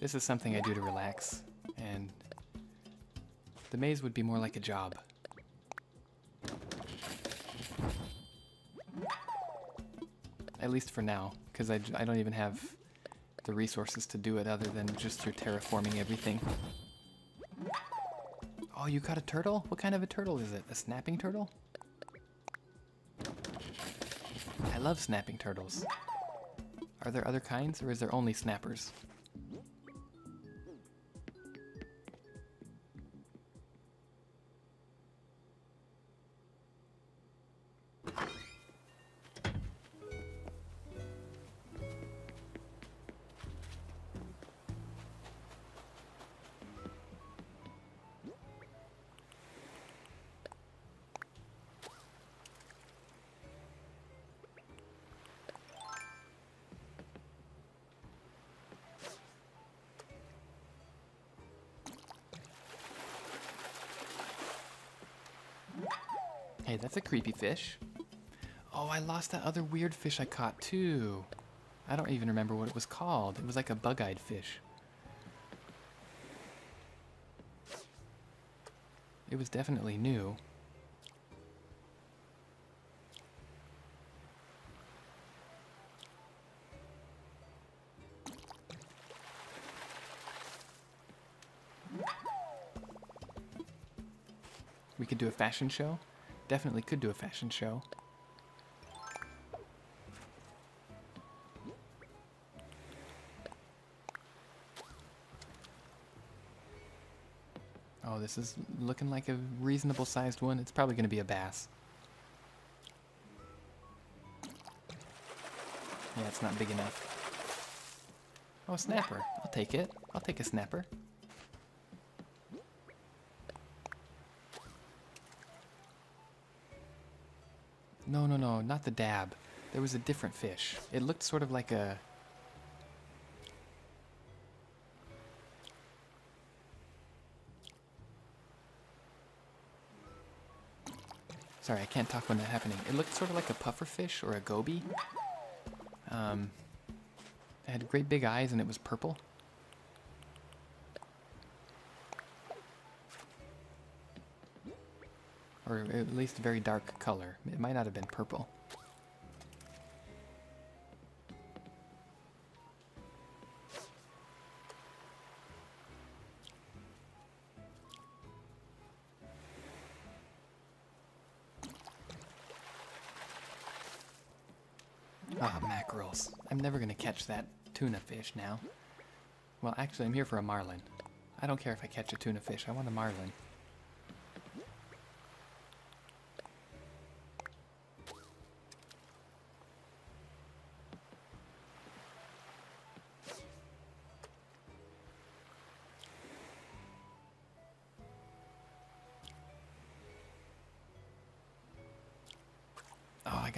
This is something I do to relax, and the maze would be more like a job. At least for now, because I, I don't even have the resources to do it other than just through terraforming everything. Oh, you caught a turtle? What kind of a turtle is it? A snapping turtle? I love snapping turtles. Are there other kinds, or is there only snappers? Hey, that's a creepy fish. Oh, I lost that other weird fish I caught too. I don't even remember what it was called. It was like a bug-eyed fish. It was definitely new. We could do a fashion show. Definitely could do a fashion show. Oh, this is looking like a reasonable sized one. It's probably going to be a bass. Yeah, it's not big enough. Oh, a snapper. I'll take it. I'll take a snapper. No, no, no, not the dab. There was a different fish. It looked sort of like a... Sorry, I can't talk when that's happening. It looked sort of like a puffer fish or a goby. Um, it had great big eyes and it was purple. Or at least very dark color. It might not have been purple. Ah, mackerels. I'm never gonna catch that tuna fish now. Well, actually, I'm here for a marlin. I don't care if I catch a tuna fish. I want a marlin.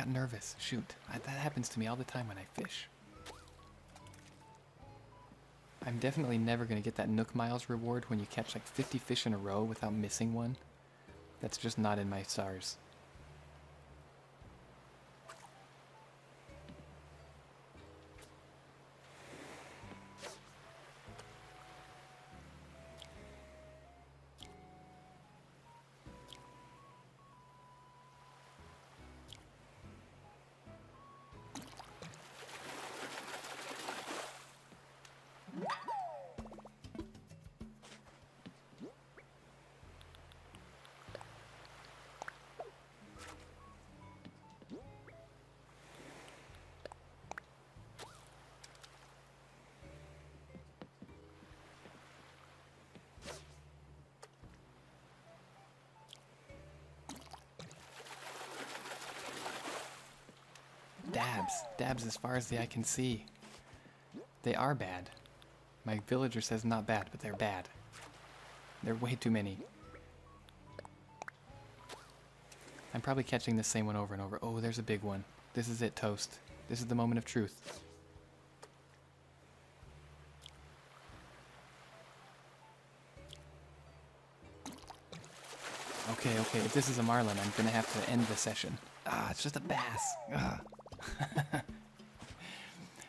Nervous. Shoot. I, that happens to me all the time when I fish. I'm definitely never going to get that Nook Miles reward when you catch like fifty fish in a row without missing one. That's just not in my stars. Dabs. Dabs as far as the eye can see. They are bad. My villager says not bad, but they're bad. They're way too many. I'm probably catching the same one over and over. Oh, there's a big one. This is it, Toast. This is the moment of truth. Okay, okay, if this is a marlin, I'm gonna have to end the session. Ah, it's just a bass. Ah.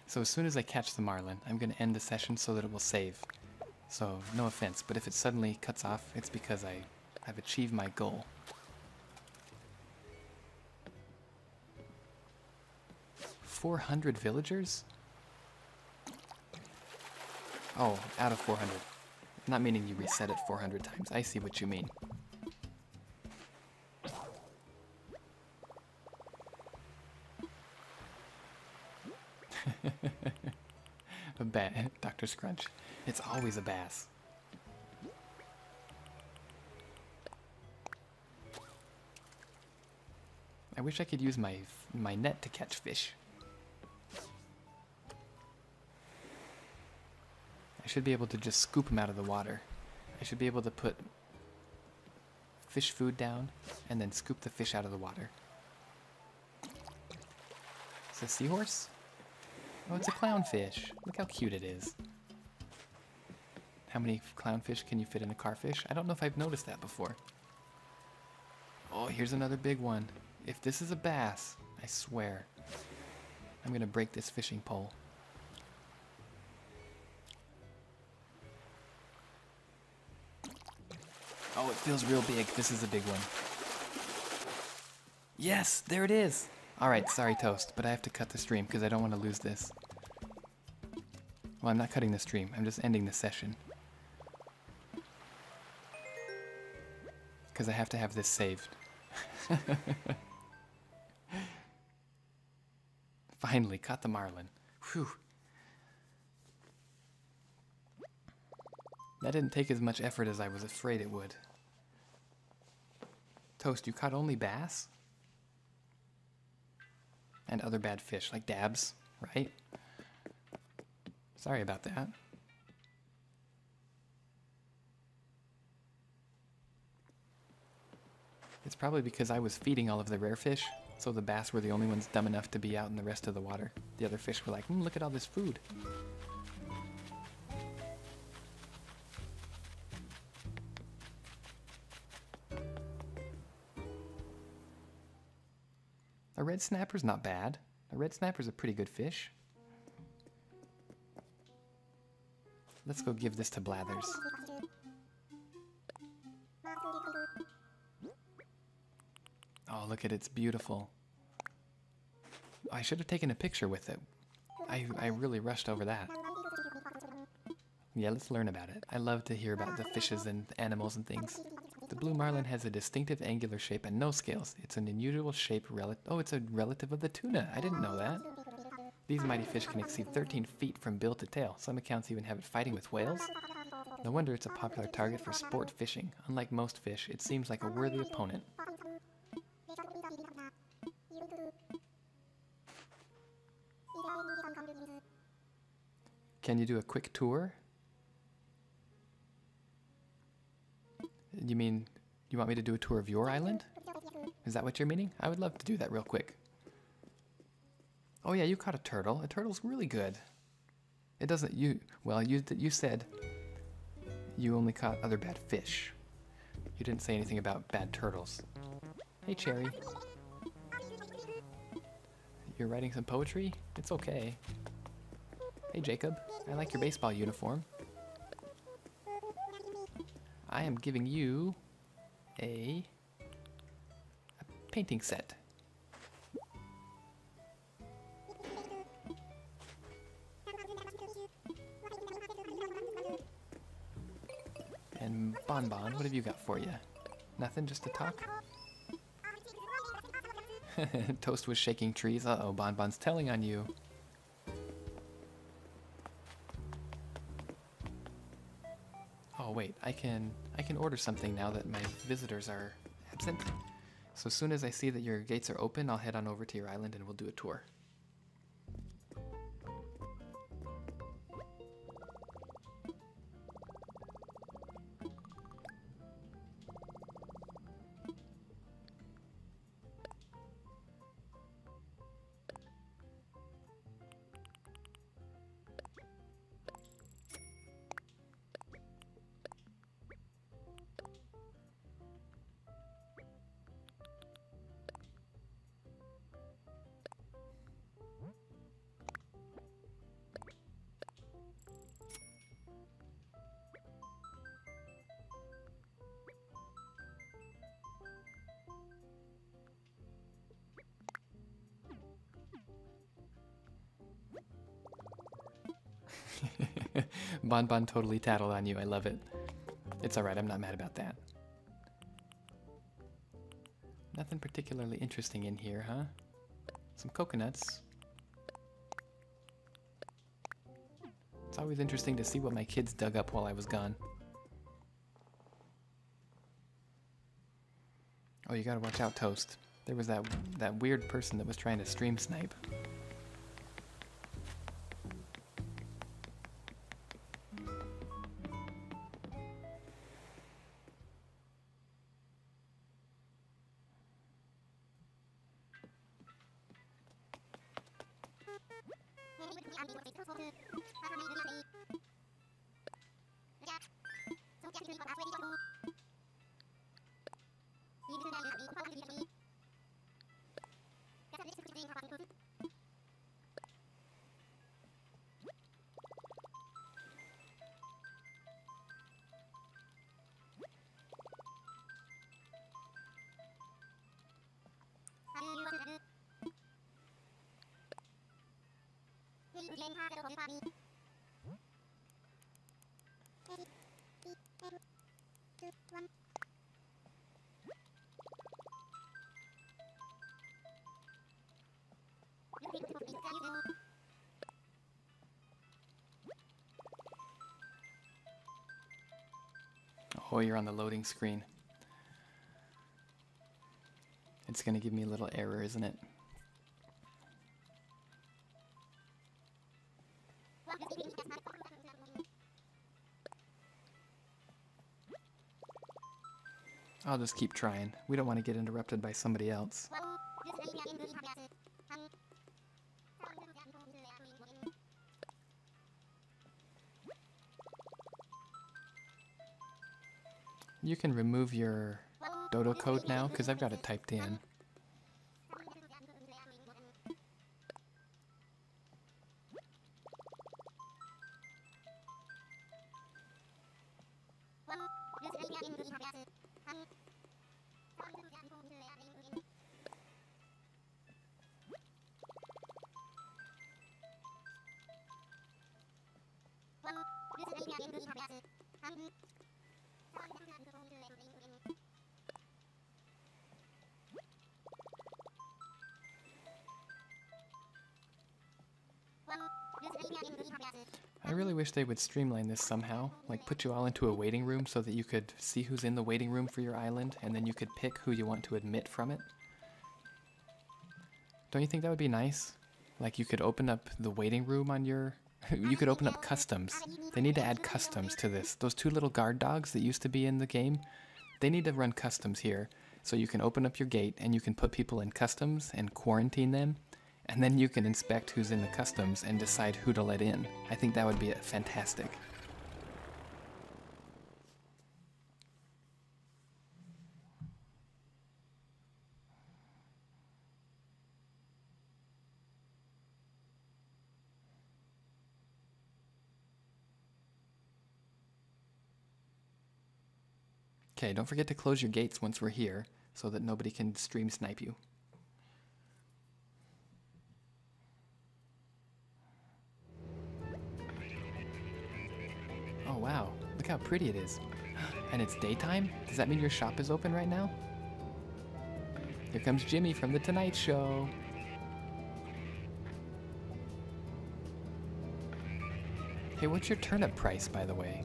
So as soon as I catch the marlin, I'm going to end the session so that it will save. So no offense, but if it suddenly cuts off, it's because I, I've achieved my goal. four hundred villagers? Oh, out of four hundred. Not meaning you reset it four hundred times. I see what you mean. Doctor Scrunch. It's always a bass. I wish I could use my my net to catch fish. I should be able to just scoop them out of the water. I should be able to put fish food down and then scoop the fish out of the water. Is it a seahorse? Oh, it's a clownfish. Look how cute it is. How many clownfish can you fit in a carfish? I don't know if I've noticed that before. Oh, here's another big one. If this is a bass, I swear, I'm gonna break this fishing pole. Oh, Wow, it feels real big. This is a big one. Yes, there it is. All right, sorry, Toast, but I have to cut the stream because I don't want to lose this. Well, I'm not cutting the stream. I'm just ending the session. Because I have to have this saved. Finally, caught the marlin. Whew. That didn't take as much effort as I was afraid it would. Toast, you caught only bass? And other bad fish, like dabs, right? Sorry about that. It's probably because I was feeding all of the rare fish, so the bass were the only ones dumb enough to be out in the rest of the water. The other fish were like, mm, look at all this food. A red snapper's not bad. A red snapper's a pretty good fish. Let's go give this to Blathers. Oh, look at it, it's beautiful. I should have taken a picture with it. I, I really rushed over that. Yeah, let's learn about it. I love to hear about the fishes and animals and things. The blue marlin has a distinctive angular shape and no scales. It's an unusual shape relative. Oh, it's a relative of the tuna. I didn't know that. These mighty fish can exceed thirteen feet from bill to tail. Some accounts even have it fighting with whales. No wonder it's a popular target for sport fishing. Unlike most fish, it seems like a worthy opponent. Can you do a quick tour? You mean, you want me to do a tour of your island? Is that what you're meaning? I would love to do that real quick. Oh yeah, you caught a turtle. A turtle's really good. It doesn't, you, well, you, you said you only caught other bad fish. You didn't say anything about bad turtles. Hey, Cherry. You're writing some poetry? It's okay. Hey, Jacob. I like your baseball uniform. I am giving you a, a painting set. And Bonbon, what have you got for you? Nothing, just to talk? Toast was shaking trees. Uh-oh, Bonbon's telling on you. Wait, I can I can order something now that my visitors are absent. So as soon as I see that your gates are open, I'll head on over to your island and we'll do a tour. Bonbon totally tattled on you. I love it. It's alright, I'm not mad about that. Nothing particularly interesting in here, huh? Some coconuts. It's always interesting to see what my kids dug up while I was gone. Oh, you gotta watch out, Toast. There was that, that weird person that was trying to stream snipe. Oh, you're on the loading screen. It's gonna give me a little error, isn't it? I'll just keep trying. We don't want to get interrupted by somebody else. You can remove your dodo code now, because I've got it typed in. I really wish they would streamline this somehow, like put you all into a waiting room so that you could see who's in the waiting room for your island, and then you could pick who you want to admit from it. Don't you think that would be nice? Like you could open up the waiting room on your... You could open up customs. They need to add customs to this. Those two little guard dogs that used to be in the game, they need to run customs here. So you can open up your gate and you can put people in customs and quarantine them. And then you can inspect who's in the customs and decide who to let in. I think that would be fantastic. Okay, don't forget to close your gates once we're here so that nobody can stream snipe you. Oh wow, look how pretty it is. And it's daytime? Does that mean your shop is open right now? Here comes Jimmy from The Tonight Show. Hey, what's your turnip price, by the way?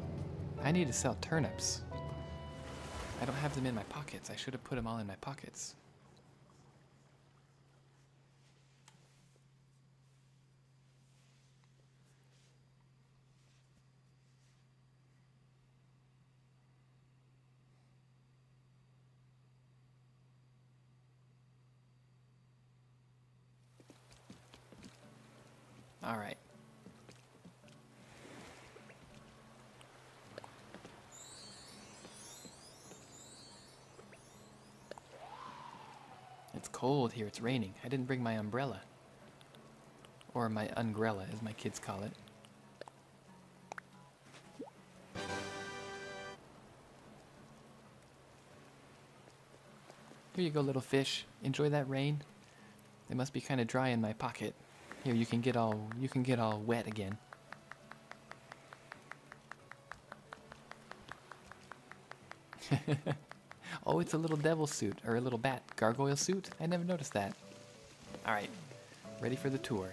I need to sell turnips. I don't have them in my pockets. I should have put them all in my pockets. All right. It's cold here, it's raining. I didn't bring my umbrella. Or my ungrella, as my kids call it. Here you go, little fish. Enjoy that rain. It must be kind of dry in my pocket. Here, you can get all you can get all wet again. Oh, it's a little devil suit, or a little bat gargoyle suit. I never noticed that. All right, ready for the tour.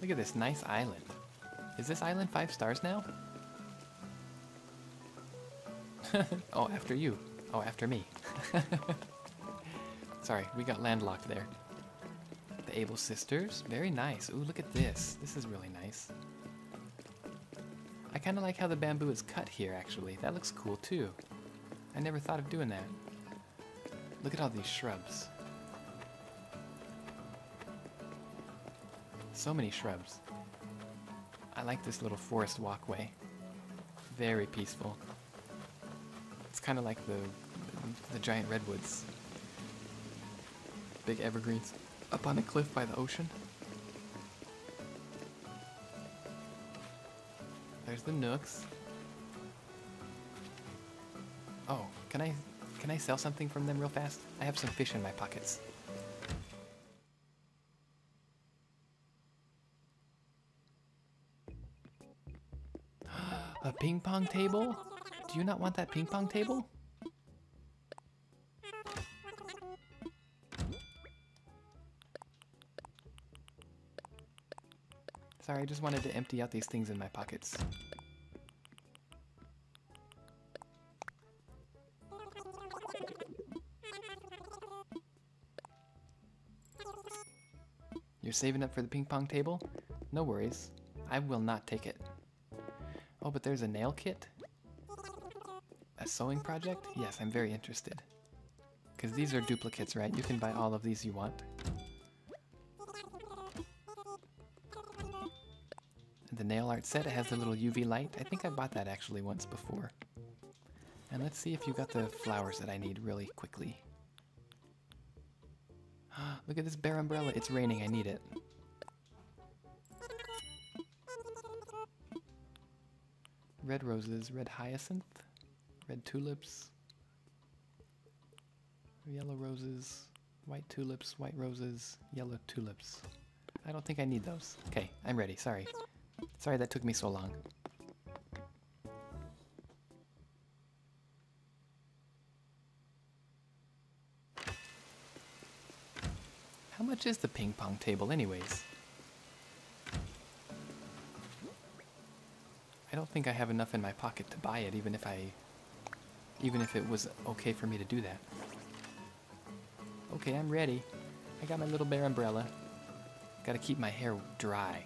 Look at this nice island. Is this island five stars now? Oh, after you. Oh, after me. Sorry, we got landlocked there. The Able Sisters, very nice. Ooh, look at this. This is really nice. I kind of like how the bamboo is cut here, actually. That looks cool, too. I never thought of doing that. Look at all these shrubs. So many shrubs. I like this little forest walkway. Very peaceful. It's kind of like the, the giant redwoods. Big evergreens up on a cliff by the ocean. There's the nooks. Oh, can I, Can I sell something from them real fast? I have some fish in my pockets. A ping pong table? Do you not want that ping pong table? Sorry, I just wanted to empty out these things in my pockets. You're saving up for the ping pong table? No worries. I will not take it. Oh, but there's a nail kit? A sewing project? Yes, I'm very interested. Because these are duplicates, right? You can buy all of these you want. The nail art set, it has the little U V light. I think I bought that actually once before. And let's see if you got the flowers that I need really quickly. Look at this bear umbrella. It's raining. I need it. Red roses, red hyacinth, red tulips, yellow roses, white tulips, white roses, yellow tulips. I don't think I need those. Okay, I'm ready. Sorry. Sorry that took me so long. How much is the ping pong table anyways? I don't think I have enough in my pocket to buy it, even if I... even if it was okay for me to do that. Okay, I'm ready. I got my little bear umbrella. Gotta keep my hair dry.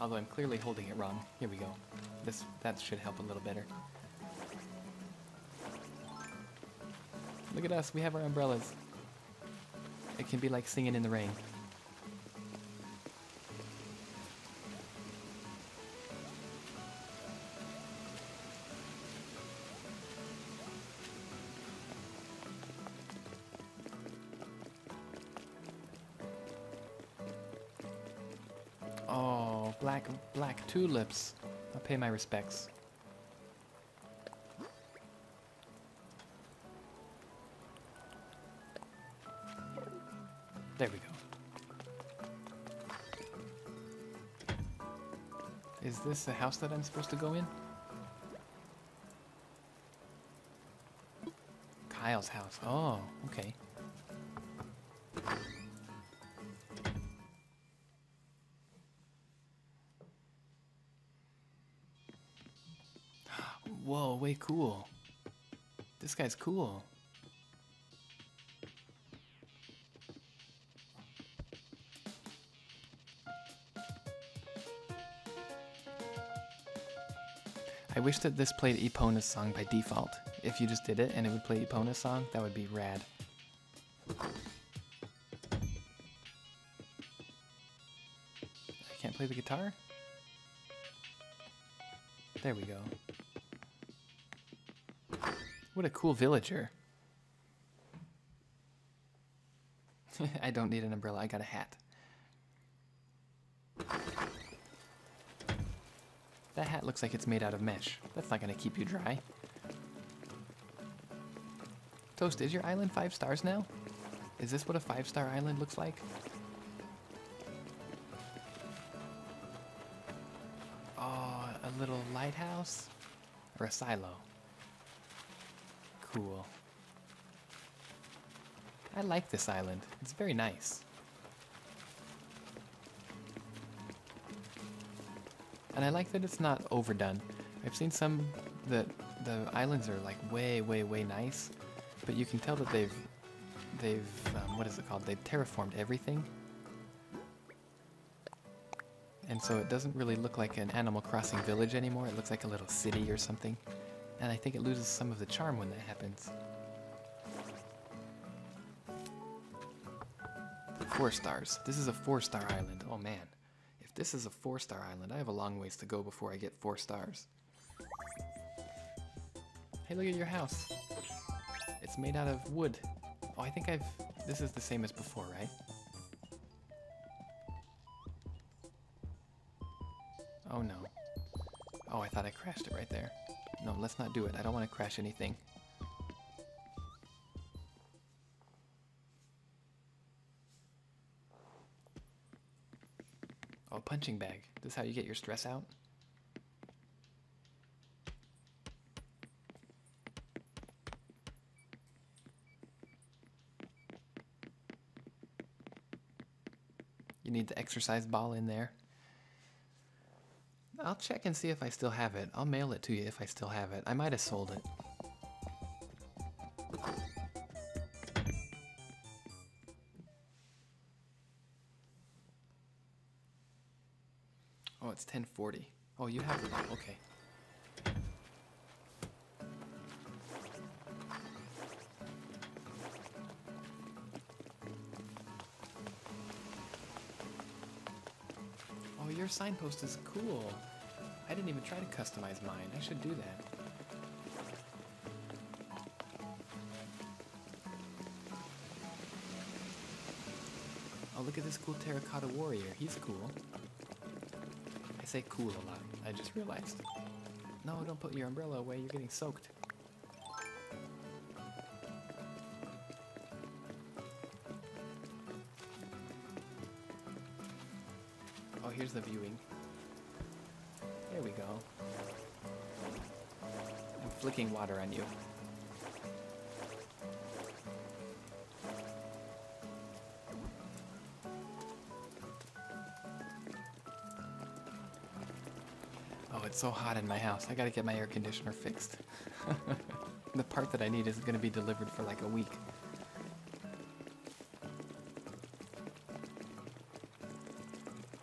Although I'm clearly holding it wrong. Here we go. This, that should help a little better. Look at us, we have our umbrellas. It can be like singing in the rain. Black tulips. I'll pay my respects. There we go. Is this a house that I'm supposed to go in? Kyle's house. Oh, okay. Way cool. This guy's cool. I wish that this played Epona's song by default. If you just did it and it would play Epona's song, that would be rad. I can't play the guitar? There we go. What a cool villager. I don't need an umbrella, I got a hat. That hat looks like it's made out of mesh. That's not gonna keep you dry. Toast, is your island five stars now? Is this what a five-star island looks like? Oh, a little lighthouse? Or a silo. Cool. I like this island. It's very nice. And I like that it's not overdone. I've seen some that the islands are like way, way, way nice, but you can tell that they've, they've, um, what is it called? They've terraformed everything. And so it doesn't really look like an Animal Crossing village anymore. It looks like a little city or something. And I think it loses some of the charm when that happens. Four stars. This is a four-star island. Oh man. If this is a four-star island, I have a long ways to go before I get four stars. Hey, look at your house. It's made out of wood. Oh, I think I've... This is the same as before, right? Oh no. Oh, I thought I crashed it right there. No, let's not do it. I don't want to crash anything. Oh, punching bag. This is how you get your stress out? You need the exercise ball in there. I'll check and see if I still have it. I'll mail it to you if I still have it. I might have sold it. Oh, it's ten forty. Oh, you have it. Okay. Oh, your signpost is cool. I didn't even try to customize mine. I should do that. Oh, look at this cool terracotta warrior. He's cool. I say cool a lot. I just realized. No, don't put your umbrella away. You're getting soaked. Oh, here's the viewing. There we go. I'm flicking water on you. Oh, it's so hot in my house. I gotta get my air conditioner fixed. The part that I need is gonna be delivered for like a week.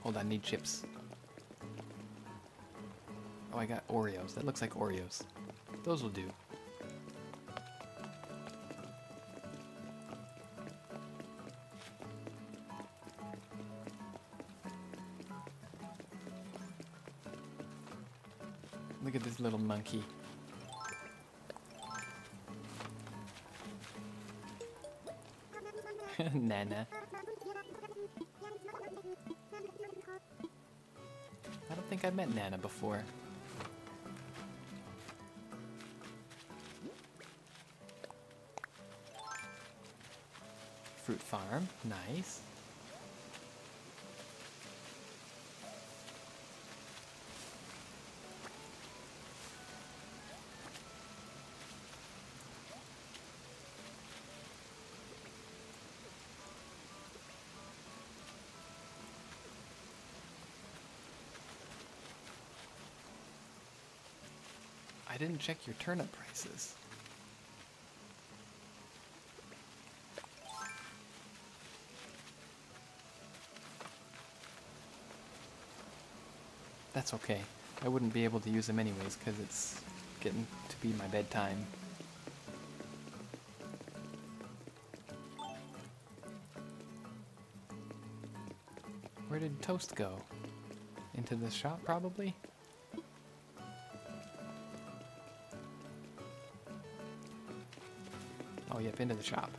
Hold on, need chips. Oh, I got Oreos. That looks like Oreos. Those will do. Look at this little monkey. Nana. I don't think I've met Nana before. Fruit farm, nice. I didn't check your turnip prices. That's okay. I wouldn't be able to use them anyways because it's getting to be my bedtime. Where did Toast go? Into the shop, probably? Oh, yep, into the shop.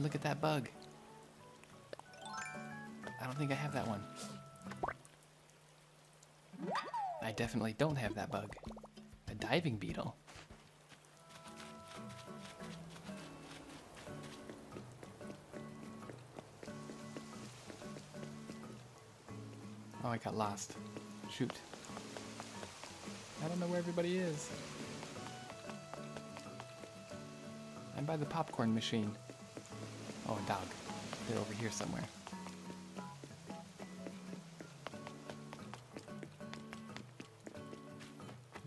Look at that bug. I don't think I have that one. I definitely don't have that bug. A diving beetle. Oh, I got lost. Shoot. I don't know where everybody is. I'm by the popcorn machine. Oh, a dog. They're over here somewhere.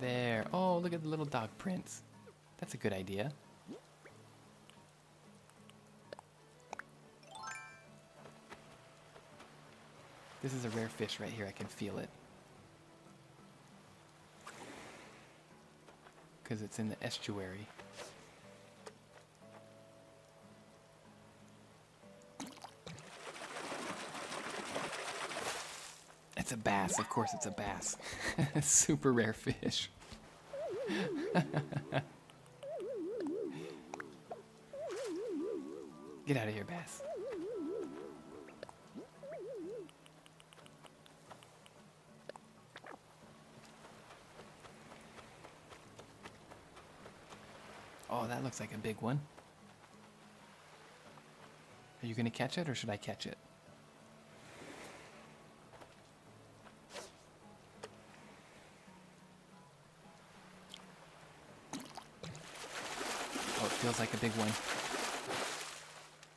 There. Oh, look at the little dog prints. That's a good idea. This is a rare fish right here. I can feel it. Because it's in the estuary. It's a bass, of course it's a bass. Super rare fish. Get out of here, bass. Oh, that looks like a big one. Are you going to catch it, or should I catch it? Oh, it feels like a big one.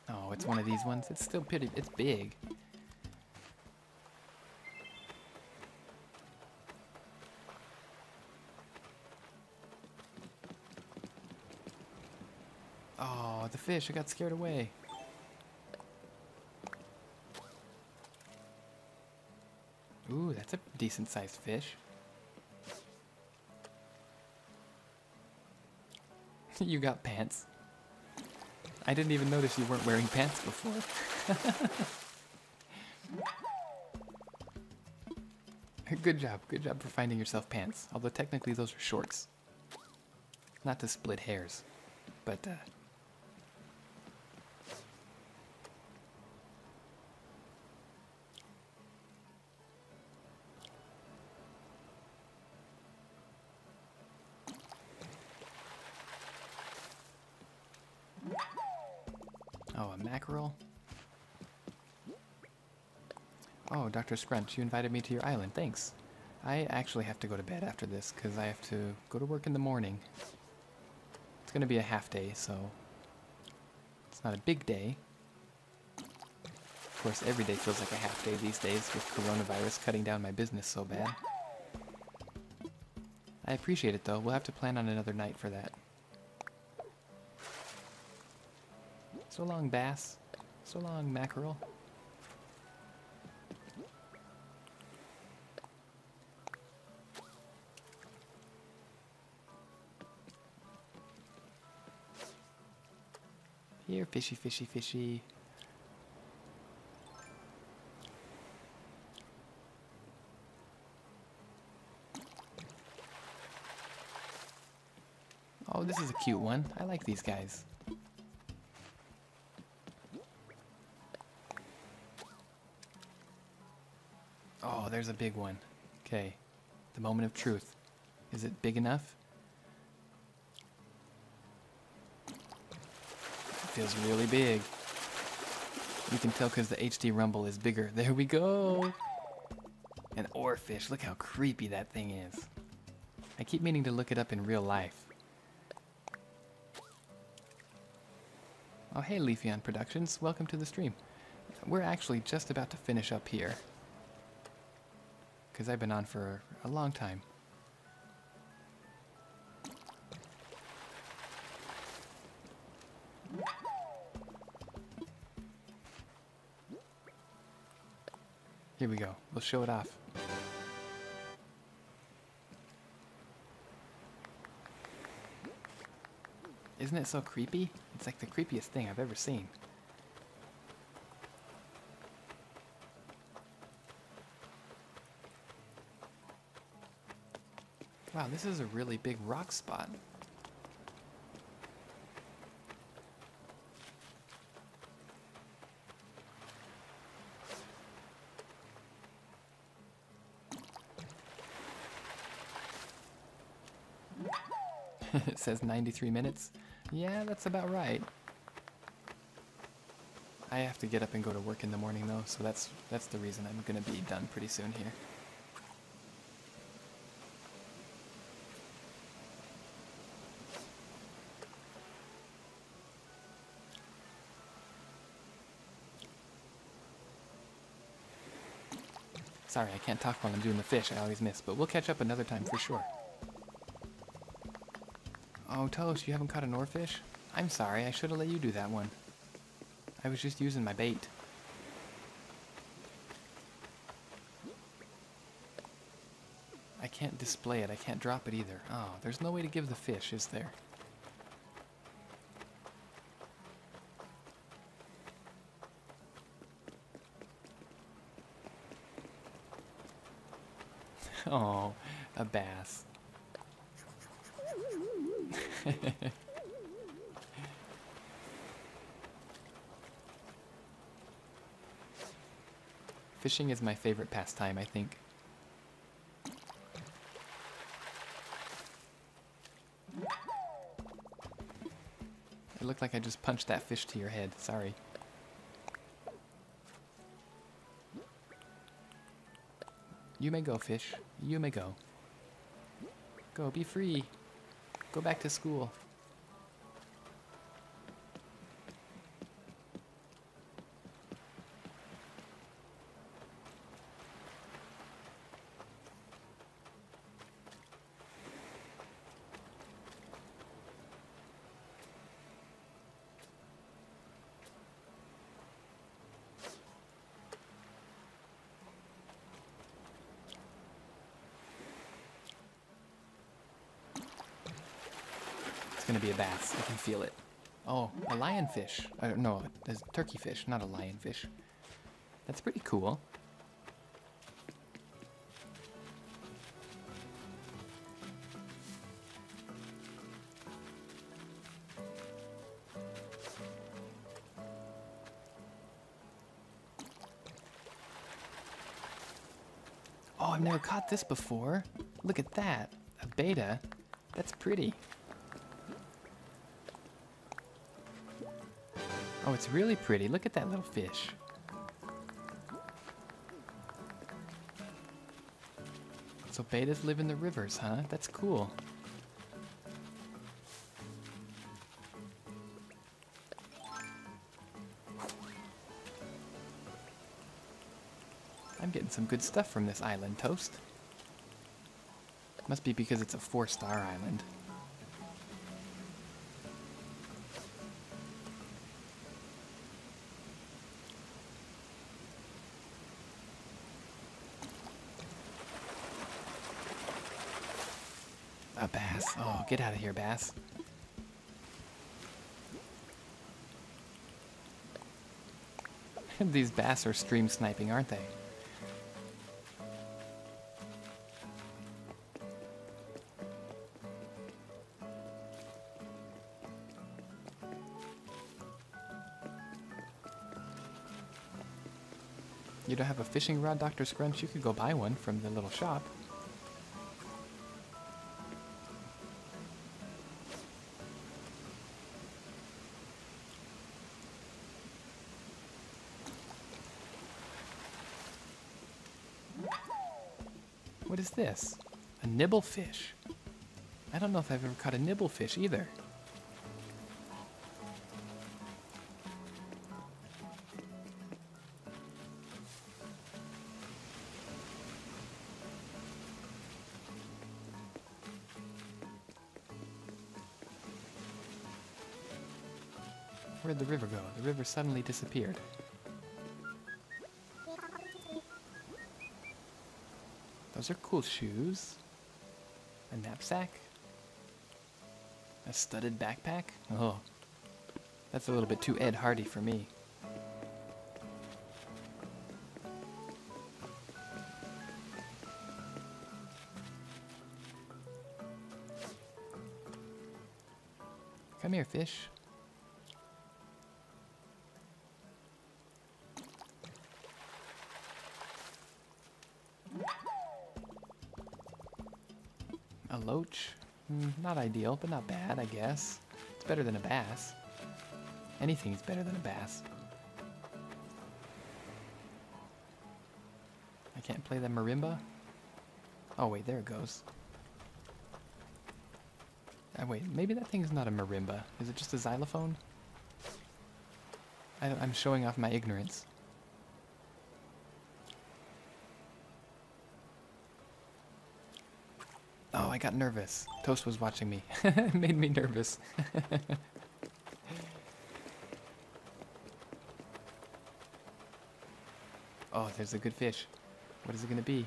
Oh, it's one of these ones. It's still pretty, it's big. Oh, the fish, I got scared away. Ooh, that's a decent-sized fish. You got pants. I didn't even notice you weren't wearing pants before. Good job, good job for finding yourself pants. Although technically those are shorts. Not to split hairs, but... Uh, Doctor Scrunch, you invited me to your island. Thanks. I actually have to go to bed after this because I have to go to work in the morning. It's going to be a half day, so it's not a big day. Of course, every day feels like a half day these days with coronavirus cutting down my business so bad. I appreciate it, though. We'll have to plan on another night for that. So long, bass. So long, mackerel. Here, fishy, fishy, fishy. Oh, this is a cute one. I like these guys. Oh, there's a big one. Okay. The moment of truth. Is it big enough? Feels really big. You can tell because the H D rumble is bigger. There we go. An oarfish. Look how creepy that thing is. I keep meaning to look it up in real life. Oh, hey, Leafeon Productions. Welcome to the stream. We're actually just about to finish up here because I've been on for a long time. Here we go. We'll show it off. Isn't it so creepy? It's like the creepiest thing I've ever seen. Wow, this is a really big rock spot. It says ninety-three minutes. Yeah, that's about right. I have to get up and go to work in the morning, though, so that's that's the reason I'm gonna be done pretty soon here. Sorry, I can't talk while I'm doing the fish. I always miss, but we'll catch up another time for sure. Oh, Toast, you haven't caught an oarfish? I'm sorry, I should have let you do that one. I was just using my bait. I can't display it, I can't drop it either. Oh, there's no way to give the fish, is there? Oh, a bass. Fishing is my favorite pastime, I think. It looked like I just punched that fish to your head. Sorry. You may go, fish. You may go. Go, be free. Go back to school. Gonna be a bass. I can feel it. Oh, a lionfish. Uh, no, there's a turkey fish, not a lionfish. That's pretty cool. Oh, I've never caught this before. Look at that. A betta. That's pretty. Oh, it's really pretty. Look at that little fish. So betas live in the rivers, huh? That's cool. I'm getting some good stuff from this island, Toast. Must be because it's a four-star island. Oh, get out of here, bass. These bass are stream sniping, aren't they? You don't have a fishing rod, Doctor Scrunch? You could go buy one from the little shop. What is this? A nibble fish. I don't know if I've ever caught a nibble fish either. Where'd the river go? The river suddenly disappeared. Those are cool shoes. A knapsack. A studded backpack. Oh, that's a little bit too Ed Hardy for me. Come here, fish. Loach. Mm, not ideal, but not bad, I guess. It's better than a bass. Anything's better than a bass. I can't play that marimba. Oh, wait, there it goes. Oh, wait, maybe that thing's not a marimba. Is it just a xylophone? I, I'm showing off my ignorance. Oh, I got nervous. Toast was watching me. It made me nervous. Oh, there's a good fish. What is it gonna be?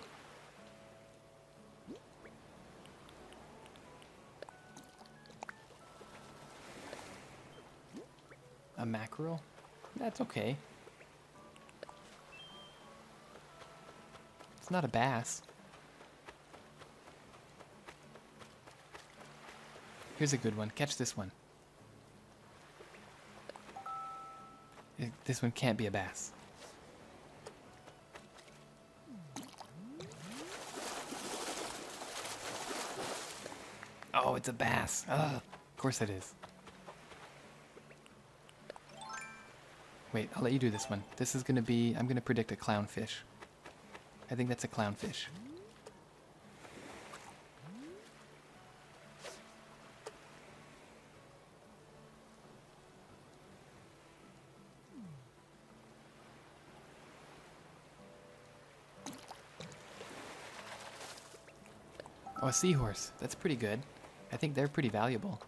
A mackerel? That's okay. It's not a bass. Here's a good one. Catch this one. It, this one can't be a bass. Oh, it's a bass. Ugh. Of course it is. Wait, I'll let you do this one. This is gonna be, I'm gonna predict a clownfish. I think that's a clownfish. Oh, a seahorse. That's pretty good. I think they're pretty valuable.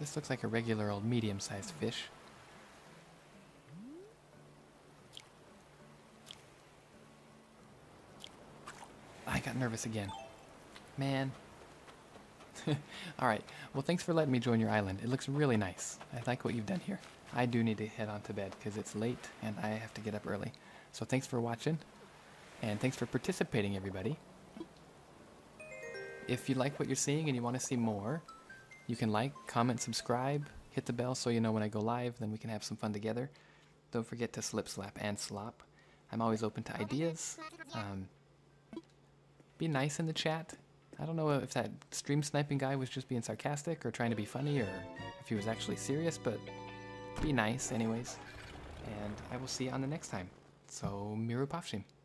This looks like a regular old medium-sized fish. I got nervous again. Man. Alright, well thanks for letting me join your island. It looks really nice. I like what you've done here. I do need to head on to bed because it's late and I have to get up early. So thanks for watching and thanks for participating, everybody. If you like what you're seeing and you want to see more, you can like, comment, subscribe, hit the bell so you know when I go live, then we can have some fun together. Don't forget to slip, slap, and slop. I'm always open to ideas. Um, be nice in the chat. I don't know if that stream sniping guy was just being sarcastic or trying to be funny or if he was actually serious, but be nice anyways. And I will see you on the next time. So, miru pafshim.